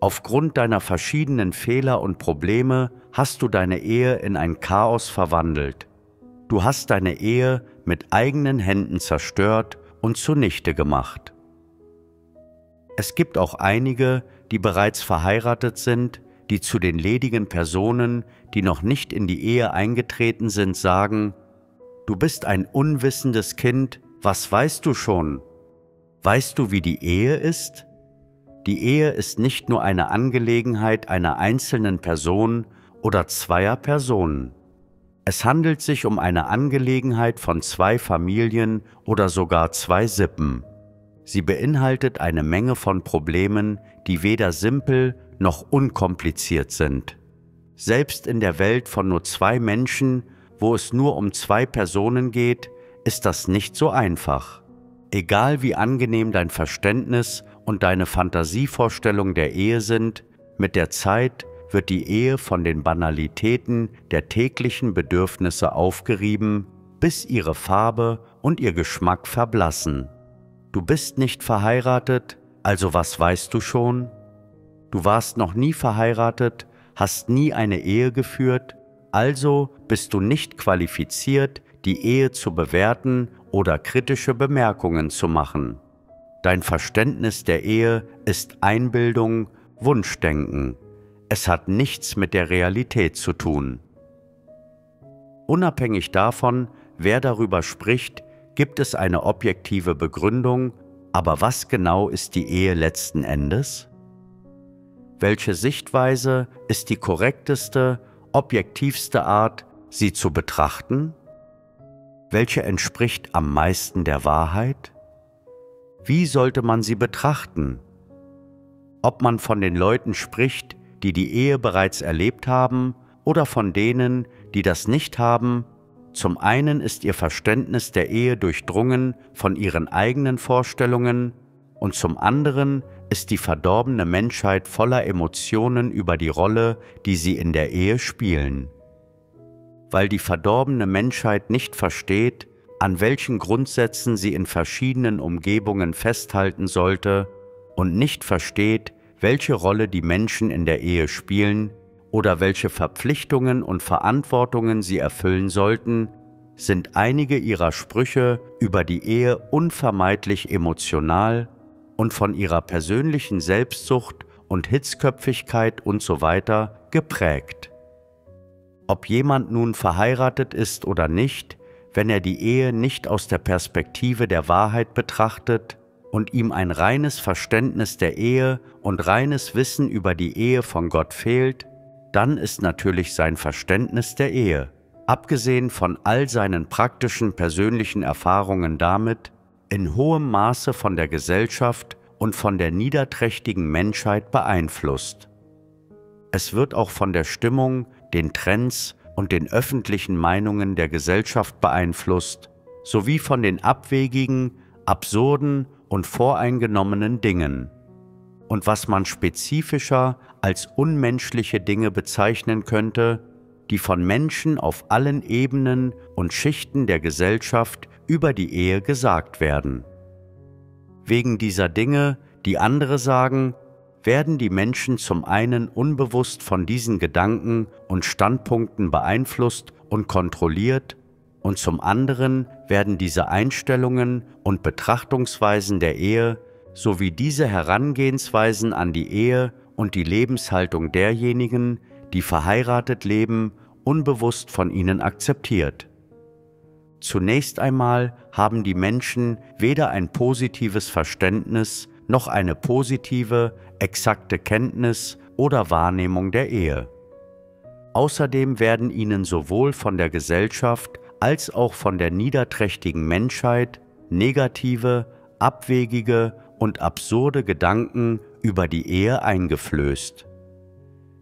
Aufgrund deiner verschiedenen Fehler und Probleme hast du deine Ehe in ein Chaos verwandelt. Du hast deine Ehe mit eigenen Händen zerstört und zunichte gemacht. Es gibt auch einige, die bereits verheiratet sind, die zu den ledigen Personen, die noch nicht in die Ehe eingetreten sind, sagen, du bist ein unwissendes Kind, was weißt du schon? Weißt du, wie die Ehe ist? Die Ehe ist nicht nur eine Angelegenheit einer einzelnen Person oder zweier Personen. Es handelt sich um eine Angelegenheit von zwei Familien oder sogar zwei Sippen. Sie beinhaltet eine Menge von Problemen, die weder simpel noch unkompliziert sind. Selbst in der Welt von nur zwei Menschen, wo es nur um zwei Personen geht, ist das nicht so einfach. Egal wie angenehm dein Verständnis und deine Fantasievorstellung der Ehe sind, mit der Zeit wird die Ehe von den Banalitäten der täglichen Bedürfnisse aufgerieben, bis ihre Farbe und ihr Geschmack verblassen. Du bist nicht verheiratet, also was weißt du schon? Du warst noch nie verheiratet, hast nie eine Ehe geführt, also bist du nicht qualifiziert, die Ehe zu bewerten oder kritische Bemerkungen zu machen. Dein Verständnis der Ehe ist Einbildung, Wunschdenken. Es hat nichts mit der Realität zu tun. Unabhängig davon, wer darüber spricht, gibt es eine objektive Begründung, aber was genau ist die Ehe letzten Endes? Welche Sichtweise ist die korrekteste, objektivste Art, sie zu betrachten? Welche entspricht am meisten der Wahrheit? Wie sollte man sie betrachten? Ob man von den Leuten spricht, die die Ehe bereits erlebt haben, oder von denen, die das nicht haben, zum einen ist ihr Verständnis der Ehe durchdrungen von ihren eigenen Vorstellungen und zum anderen ist die verdorbene Menschheit voller Emotionen über die Rolle, die sie in der Ehe spielen. Weil die verdorbene Menschheit nicht versteht, an welchen Grundsätzen sie in verschiedenen Umgebungen festhalten sollte und nicht versteht, welche Rolle die Menschen in der Ehe spielen, oder welche Verpflichtungen und Verantwortungen sie erfüllen sollten, sind einige ihrer Sprüche über die Ehe unvermeidlich emotional und von ihrer persönlichen Selbstsucht und Hitzköpfigkeit usw. geprägt. Ob jemand nun verheiratet ist oder nicht, wenn er die Ehe nicht aus der Perspektive der Wahrheit betrachtet und ihm ein reines Verständnis der Ehe und reines Wissen über die Ehe von Gott fehlt, dann ist natürlich sein Verständnis der Ehe, abgesehen von all seinen praktischen persönlichen Erfahrungen damit, in hohem Maße von der Gesellschaft und von der niederträchtigen Menschheit beeinflusst. Es wird auch von der Stimmung, den Trends und den öffentlichen Meinungen der Gesellschaft beeinflusst, sowie von den abwegigen, absurden und voreingenommenen Dingen. Und was man spezifischer als unmenschliche Dinge bezeichnen könnte, die von Menschen auf allen Ebenen und Schichten der Gesellschaft über die Ehe gesagt werden. Wegen dieser Dinge, die andere sagen, werden die Menschen zum einen unbewusst von diesen Gedanken und Standpunkten beeinflusst und kontrolliert, und zum anderen werden diese Einstellungen und Betrachtungsweisen der Ehe sowie diese Herangehensweisen an die Ehe und die Lebenshaltung derjenigen, die verheiratet leben, unbewusst von ihnen akzeptiert. Zunächst einmal haben die Menschen weder ein positives Verständnis noch eine positive, exakte Kenntnis oder Wahrnehmung der Ehe. Außerdem werden ihnen sowohl von der Gesellschaft als auch von der niederträchtigen Menschheit negative, abwegige und absurde Gedanken über die Ehe eingeflößt.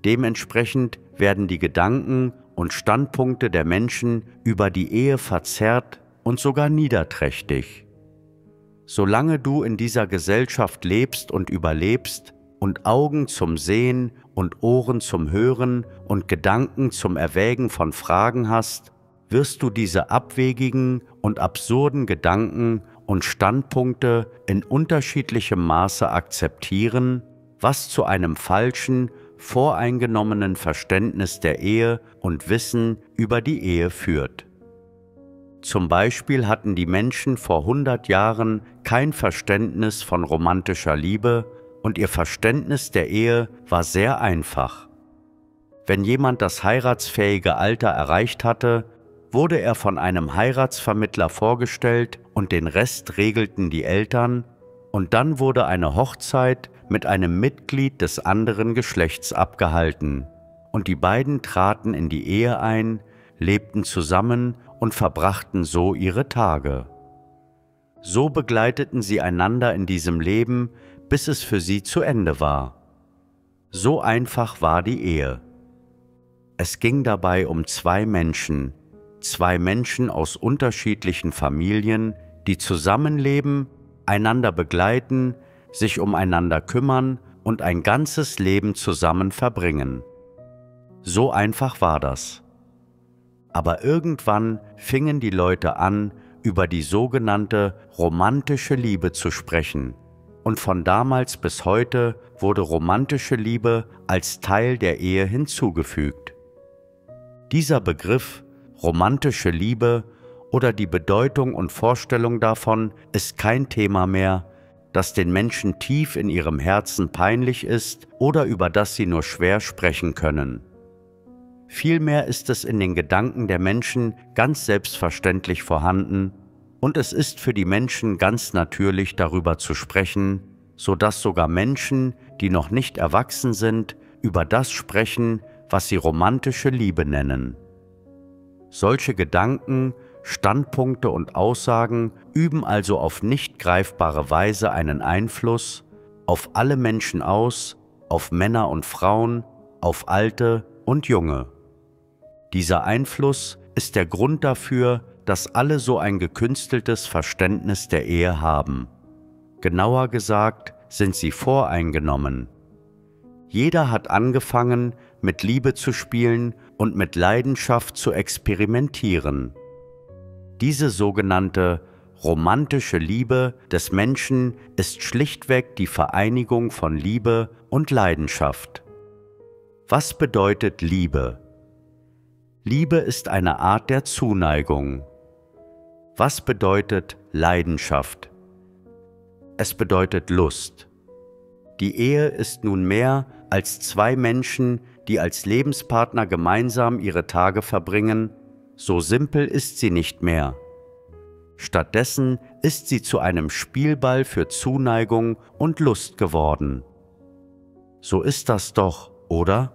Dementsprechend werden die Gedanken und Standpunkte der Menschen über die Ehe verzerrt und sogar niederträchtig. Solange du in dieser Gesellschaft lebst und überlebst und Augen zum Sehen und Ohren zum Hören und Gedanken zum Erwägen von Fragen hast, wirst du diese abwegigen und absurden Gedanken und Standpunkte in unterschiedlichem Maße akzeptieren, was zu einem falschen, voreingenommenen Verständnis der Ehe und Wissen über die Ehe führt. Zum Beispiel hatten die Menschen vor hundert Jahren kein Verständnis von romantischer Liebe und ihr Verständnis der Ehe war sehr einfach. Wenn jemand das heiratsfähige Alter erreicht hatte, wurde er von einem Heiratsvermittler vorgestellt und den Rest regelten die Eltern, und dann wurde eine Hochzeit mit einem Mitglied des anderen Geschlechts abgehalten und die beiden traten in die Ehe ein, lebten zusammen und verbrachten so ihre Tage. So begleiteten sie einander in diesem Leben, bis es für sie zu Ende war. So einfach war die Ehe. Es ging dabei um zwei Menschen, zwei Menschen aus unterschiedlichen Familien, die zusammenleben, einander begleiten, sich umeinander kümmern und ein ganzes Leben zusammen verbringen. So einfach war das. Aber irgendwann fingen die Leute an, über die sogenannte romantische Liebe zu sprechen. Und von damals bis heute wurde romantische Liebe als Teil der Ehe hinzugefügt. Dieser Begriff, romantische Liebe, oder die Bedeutung und Vorstellung davon ist kein Thema mehr, das den Menschen tief in ihrem Herzen peinlich ist oder über das sie nur schwer sprechen können. Vielmehr ist es in den Gedanken der Menschen ganz selbstverständlich vorhanden und es ist für die Menschen ganz natürlich, darüber zu sprechen, sodass sogar Menschen, die noch nicht erwachsen sind, über das sprechen, was sie romantische Liebe nennen. Solche Gedanken, Standpunkte und Aussagen üben also auf nicht greifbare Weise einen Einfluss auf alle Menschen aus, auf Männer und Frauen, auf Alte und Junge. Dieser Einfluss ist der Grund dafür, dass alle so ein gekünsteltes Verständnis der Ehe haben. Genauer gesagt sind sie voreingenommen. Jeder hat angefangen, mit Liebe zu spielen und mit Leidenschaft zu experimentieren. Diese sogenannte romantische Liebe des Menschen ist schlichtweg die Vereinigung von Liebe und Leidenschaft. Was bedeutet Liebe? Liebe ist eine Art der Zuneigung. Was bedeutet Leidenschaft? Es bedeutet Lust. Die Ehe ist nun mehr als zwei Menschen, die als Lebenspartner gemeinsam ihre Tage verbringen, so simpel ist sie nicht mehr. Stattdessen ist sie zu einem Spielball für Zuneigung und Lust geworden. So ist das doch, oder?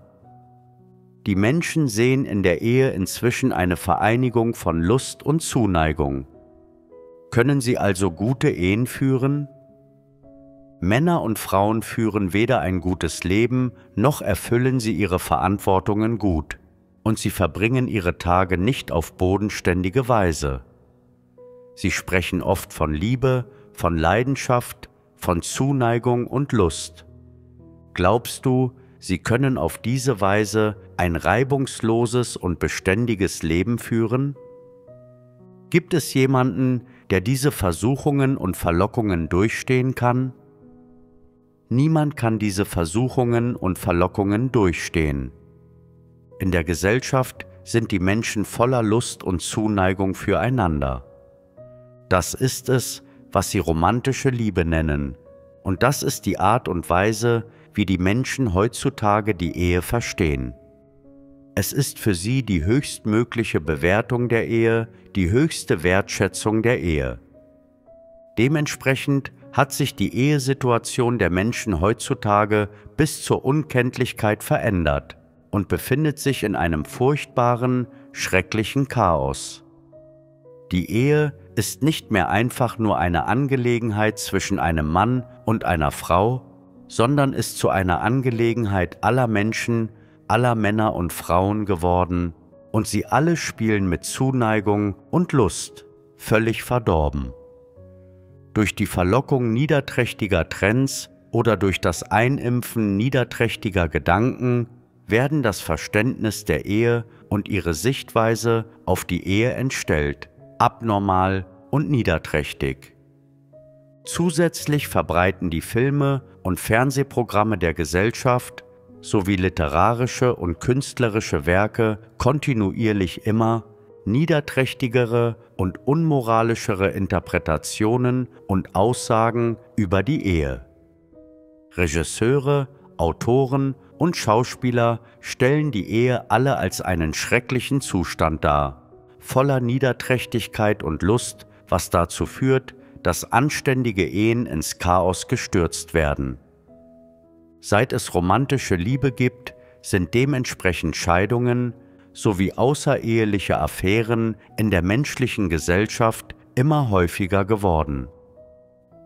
Die Menschen sehen in der Ehe inzwischen eine Vereinigung von Lust und Zuneigung. Können sie also gute Ehen führen? Männer und Frauen führen weder ein gutes Leben, noch erfüllen sie ihre Verantwortungen gut, und sie verbringen ihre Tage nicht auf bodenständige Weise. Sie sprechen oft von Liebe, von Leidenschaft, von Zuneigung und Lust. Glaubst du, sie können auf diese Weise ein reibungsloses und beständiges Leben führen? Gibt es jemanden, der diese Versuchungen und Verlockungen durchstehen kann? Niemand kann diese Versuchungen und Verlockungen durchstehen. In der Gesellschaft sind die Menschen voller Lust und Zuneigung füreinander. Das ist es, was sie romantische Liebe nennen. Und das ist die Art und Weise, wie die Menschen heutzutage die Ehe verstehen. Es ist für sie die höchstmögliche Bewertung der Ehe, die höchste Wertschätzung der Ehe. Dementsprechend hat sich die Ehesituation der Menschen heutzutage bis zur Unkenntlichkeit verändert und befindet sich in einem furchtbaren, schrecklichen Chaos. Die Ehe ist nicht mehr einfach nur eine Angelegenheit zwischen einem Mann und einer Frau, sondern ist zu einer Angelegenheit aller Menschen, aller Männer und Frauen geworden, und sie alle spielen mit Zuneigung und Lust, völlig verdorben. Durch die Verlockung niederträchtiger Trends oder durch das Einimpfen niederträchtiger Gedanken werden das Verständnis der Ehe und ihre Sichtweise auf die Ehe entstellt, abnormal und niederträchtig. Zusätzlich verbreiten die Filme und Fernsehprogramme der Gesellschaft sowie literarische und künstlerische Werke kontinuierlich immer niederträchtigere und unmoralischere Interpretationen und Aussagen über die Ehe. Regisseure, Autoren und Schauspieler stellen die Ehe alle als einen schrecklichen Zustand dar, voller Niederträchtigkeit und Lust, was dazu führt, dass anständige Ehen ins Chaos gestürzt werden. Seit es romantische Liebe gibt, sind dementsprechend Scheidungen sowie außereheliche Affären in der menschlichen Gesellschaft immer häufiger geworden.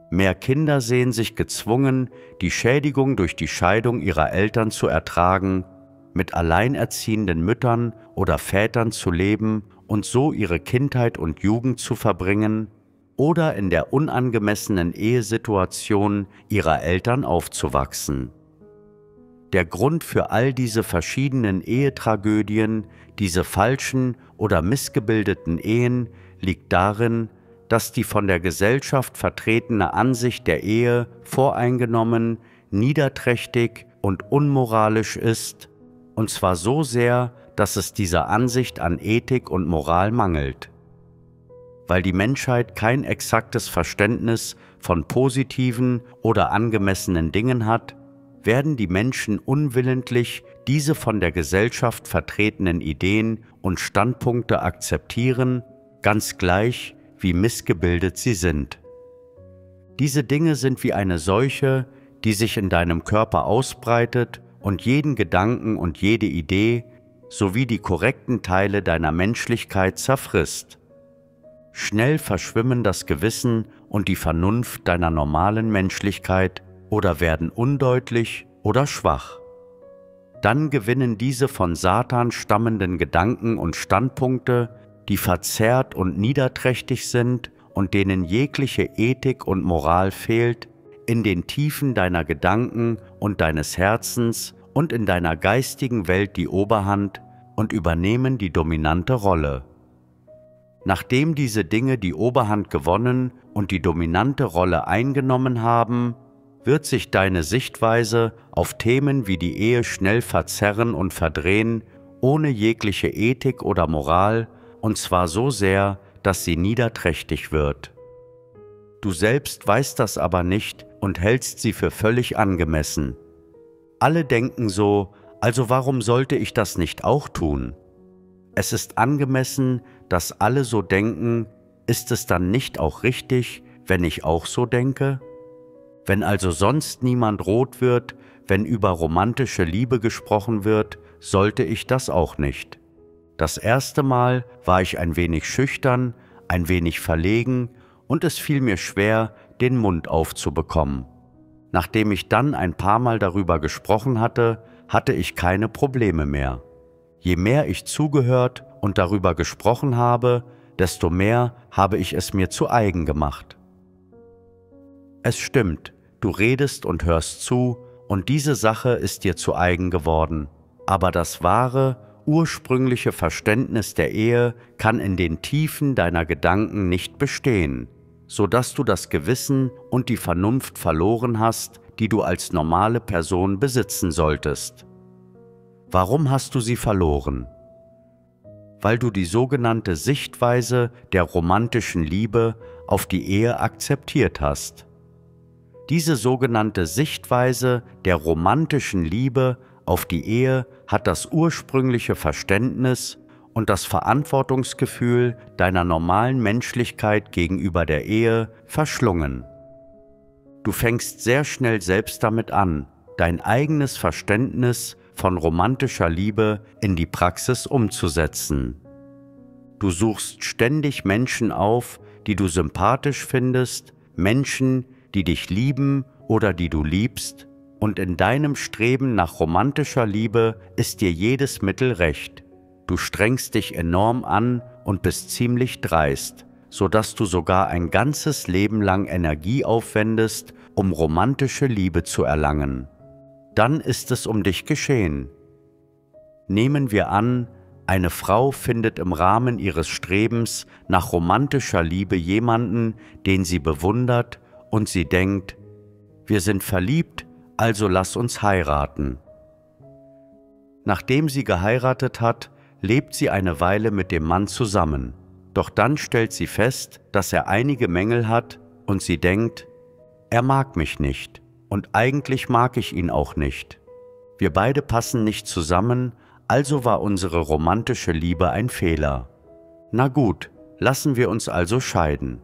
Mehr Kinder sehen sich gezwungen, die Schädigung durch die Scheidung ihrer Eltern zu ertragen, mit alleinerziehenden Müttern oder Vätern zu leben und so ihre Kindheit und Jugend zu verbringen oder in der unangemessenen Ehesituation ihrer Eltern aufzuwachsen. Der Grund für all diese verschiedenen Ehetragödien, diese falschen oder missgebildeten Ehen, liegt darin, dass die von der Gesellschaft vertretene Ansicht der Ehe voreingenommen, niederträchtig und unmoralisch ist, und zwar so sehr, dass es dieser Ansicht an Ethik und Moral mangelt. Weil die Menschheit kein exaktes Verständnis von positiven oder angemessenen Dingen hat, werden die Menschen unwillentlich diese von der Gesellschaft vertretenen Ideen und Standpunkte akzeptieren, ganz gleich, wie missgebildet sie sind. Diese Dinge sind wie eine Seuche, die sich in deinem Körper ausbreitet und jeden Gedanken und jede Idee sowie die korrekten Teile deiner Menschlichkeit zerfrisst. Schnell verschwimmen das Gewissen und die Vernunft deiner normalen Menschlichkeit oder werden undeutlich oder schwach. Dann gewinnen diese von Satan stammenden Gedanken und Standpunkte, die verzerrt und niederträchtig sind und denen jegliche Ethik und Moral fehlt, in den Tiefen deiner Gedanken und deines Herzens und in deiner geistigen Welt die Oberhand und übernehmen die dominante Rolle. Nachdem diese Dinge die Oberhand gewonnen und die dominante Rolle eingenommen haben, wird sich deine Sichtweise auf Themen wie die Ehe schnell verzerren und verdrehen, ohne jegliche Ethik oder Moral, und zwar so sehr, dass sie niederträchtig wird. Du selbst weißt das aber nicht und hältst sie für völlig angemessen. Alle denken so, Also warum sollte ich das nicht auch tun? Es ist angemessen, dass alle so denken, ist es dann nicht auch richtig, wenn ich auch so denke? Wenn also sonst niemand rot wird, wenn über romantische Liebe gesprochen wird, sollte ich das auch nicht. Das erste Mal war ich ein wenig schüchtern, ein wenig verlegen und es fiel mir schwer, den Mund aufzubekommen. Nachdem ich dann ein paar Mal darüber gesprochen hatte, hatte ich keine Probleme mehr. Je mehr ich zugehört und darüber gesprochen habe, desto mehr habe ich es mir zu eigen gemacht. Es stimmt, du redest und hörst zu und diese Sache ist dir zu eigen geworden. Aber das wahre, ursprüngliche Verständnis der Ehe kann in den Tiefen deiner Gedanken nicht bestehen, sodass du das Gewissen und die Vernunft verloren hast, die du als normale Person besitzen solltest. Warum hast du sie verloren? Weil du die sogenannte Sichtweise der romantischen Liebe auf die Ehe akzeptiert hast. Diese sogenannte Sichtweise der romantischen Liebe auf die Ehe hat das ursprüngliche Verständnis und das Verantwortungsgefühl deiner normalen Menschlichkeit gegenüber der Ehe verschlungen. Du fängst sehr schnell selbst damit an, dein eigenes Verständnis von romantischer Liebe in die Praxis umzusetzen. Du suchst ständig Menschen auf, die du sympathisch findest, Menschen, die dich lieben oder die du liebst, und in deinem Streben nach romantischer Liebe ist dir jedes Mittel recht. Du strengst dich enorm an und bist ziemlich dreist, sodass du sogar ein ganzes Leben lang Energie aufwendest, um romantische Liebe zu erlangen. Dann ist es um dich geschehen. Nehmen wir an, eine Frau findet im Rahmen ihres Strebens nach romantischer Liebe jemanden, den sie bewundert, und sie denkt, wir sind verliebt, also lass uns heiraten. Nachdem sie geheiratet hat, lebt sie eine Weile mit dem Mann zusammen. Doch dann stellt sie fest, dass er einige Mängel hat und sie denkt, er mag mich nicht und eigentlich mag ich ihn auch nicht. Wir beide passen nicht zusammen, also war unsere romantische Liebe ein Fehler. Na gut, lassen wir uns also scheiden.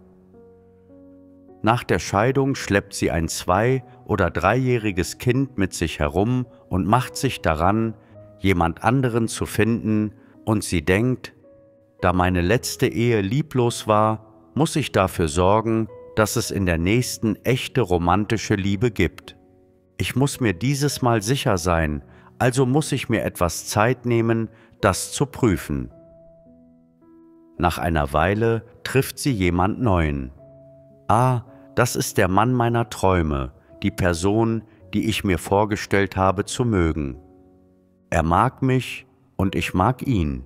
Nach der Scheidung schleppt sie ein zwei- oder dreijähriges Kind mit sich herum und macht sich daran, jemand anderen zu finden, und sie denkt, da meine letzte Ehe lieblos war, muss ich dafür sorgen, dass es in der nächsten echte romantische Liebe gibt. Ich muss mir dieses Mal sicher sein, also muss ich mir etwas Zeit nehmen, das zu prüfen. Nach einer Weile trifft sie jemand Neuen. Ah, das ist der Mann meiner Träume, die Person, die ich mir vorgestellt habe zu mögen. Er mag mich und ich mag ihn.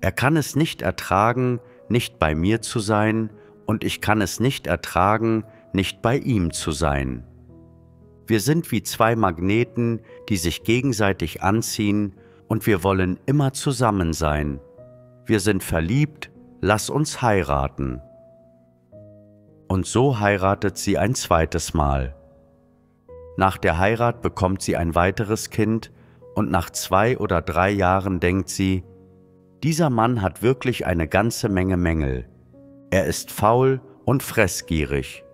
Er kann es nicht ertragen, nicht bei mir zu sein, und ich kann es nicht ertragen, nicht bei ihm zu sein. Wir sind wie zwei Magneten, die sich gegenseitig anziehen, und wir wollen immer zusammen sein. Wir sind verliebt, lass uns heiraten. Und so heiratet sie ein zweites Mal. Nach der Heirat bekommt sie ein weiteres Kind, und nach zwei oder drei Jahren denkt sie, dieser Mann hat wirklich eine ganze Menge Mängel. Er ist faul und fressgierig.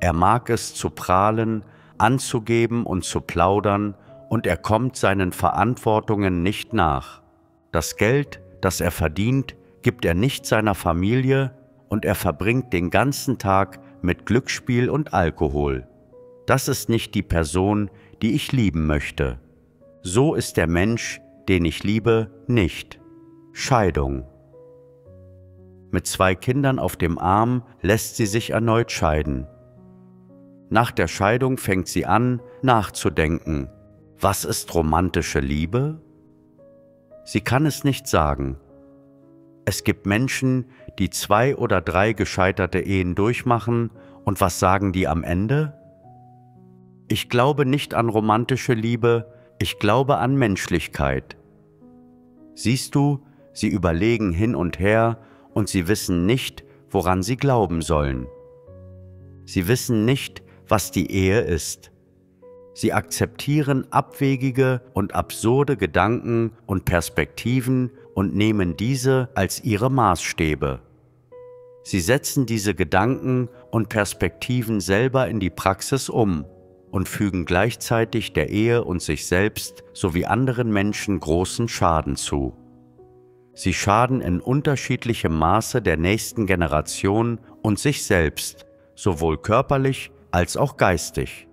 Er mag es zu prahlen, anzugeben und zu plaudern, und er kommt seinen Verantwortungen nicht nach. Das Geld, das er verdient, gibt er nicht seiner Familie, und er verbringt den ganzen Tag mit Glücksspiel und Alkohol. Das ist nicht die Person, die ich lieben möchte. So ist der Mensch, den ich liebe, nicht. Scheidung. Mit zwei Kindern auf dem Arm lässt sie sich erneut scheiden. Nach der Scheidung fängt sie an, nachzudenken. Was ist romantische Liebe? Sie kann es nicht sagen. Es gibt Menschen, die zwei oder drei gescheiterte Ehen durchmachen, und was sagen die am Ende? Ich glaube nicht an romantische Liebe, ich glaube an Menschlichkeit. Siehst du, sie überlegen hin und her und sie wissen nicht, woran sie glauben sollen. Sie wissen nicht, was die Ehe ist. Sie akzeptieren abwegige und absurde Gedanken und Perspektiven und nehmen diese als ihre Maßstäbe. Sie setzen diese Gedanken und Perspektiven selber in die Praxis um und fügen gleichzeitig der Ehe und sich selbst sowie anderen Menschen großen Schaden zu. Sie schaden in unterschiedlichem Maße der nächsten Generation und sich selbst, sowohl körperlich als auch geistig.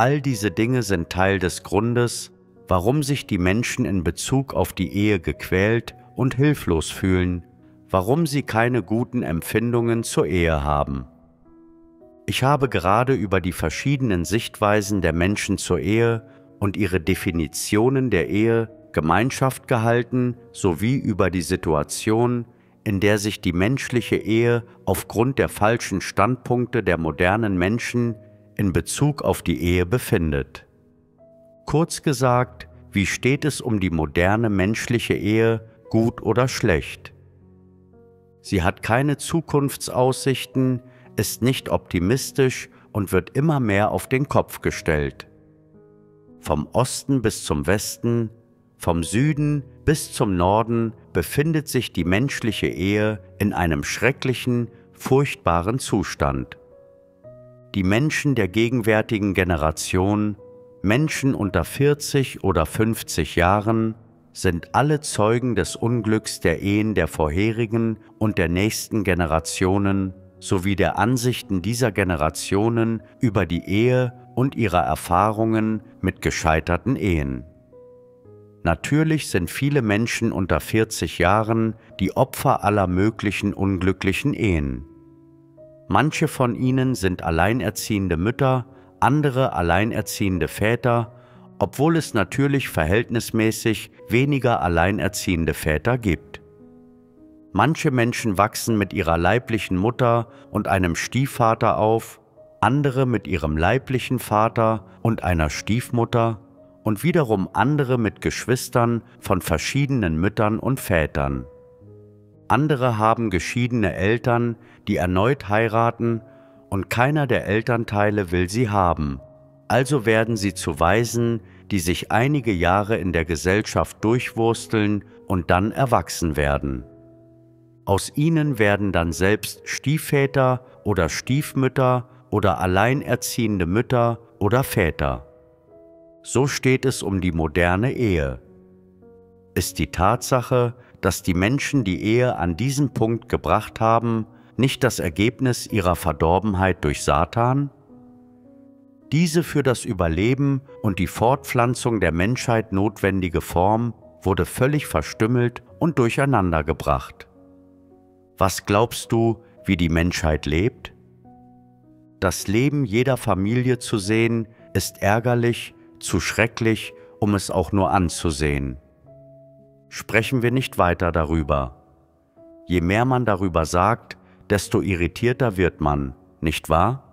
All diese Dinge sind Teil des Grundes, warum sich die Menschen in Bezug auf die Ehe gequält und hilflos fühlen, warum sie keine guten Empfindungen zur Ehe haben. Ich habe gerade über die verschiedenen Sichtweisen der Menschen zur Ehe und ihre Definitionen der Ehe, Gemeinschaft gehalten, sowie über die Situation, in der sich die menschliche Ehe aufgrund der falschen Standpunkte der modernen Menschen in Bezug auf die Ehe befindet. Kurz gesagt, wie steht es um die moderne menschliche Ehe, gut oder schlecht? Sie hat keine Zukunftsaussichten, ist nicht optimistisch und wird immer mehr auf den Kopf gestellt. Vom Osten bis zum Westen, vom Süden bis zum Norden befindet sich die menschliche Ehe in einem schrecklichen, furchtbaren Zustand. Die Menschen der gegenwärtigen Generation, Menschen unter vierzig oder fünfzig Jahren, sind alle Zeugen des Unglücks der Ehen der vorherigen und der nächsten Generationen sowie der Ansichten dieser Generationen über die Ehe und ihrer Erfahrungen mit gescheiterten Ehen. Natürlich sind viele Menschen unter vierzig Jahren die Opfer aller möglichen unglücklichen Ehen. Manche von ihnen sind alleinerziehende Mütter, andere alleinerziehende Väter, obwohl es natürlich verhältnismäßig weniger alleinerziehende Väter gibt. Manche Menschen wachsen mit ihrer leiblichen Mutter und einem Stiefvater auf, andere mit ihrem leiblichen Vater und einer Stiefmutter, und wiederum andere mit Geschwistern von verschiedenen Müttern und Vätern. Andere haben geschiedene Eltern, die erneut heiraten, und keiner der Elternteile will sie haben. Also werden sie zu Waisen, die sich einige Jahre in der Gesellschaft durchwursteln und dann erwachsen werden. Aus ihnen werden dann selbst Stiefväter oder Stiefmütter oder alleinerziehende Mütter oder Väter. So steht es um die moderne Ehe. Ist die Tatsache, dass die Menschen die Ehe an diesen Punkt gebracht haben, nicht das Ergebnis ihrer Verdorbenheit durch Satan? Diese für das Überleben und die Fortpflanzung der Menschheit notwendige Form wurde völlig verstümmelt und durcheinander gebracht. Was glaubst du, wie die Menschheit lebt? Das Leben jeder Familie zu sehen, ist ärgerlich, zu schrecklich, um es auch nur anzusehen. Sprechen wir nicht weiter darüber. Je mehr man darüber sagt, desto irritierter wird man, nicht wahr?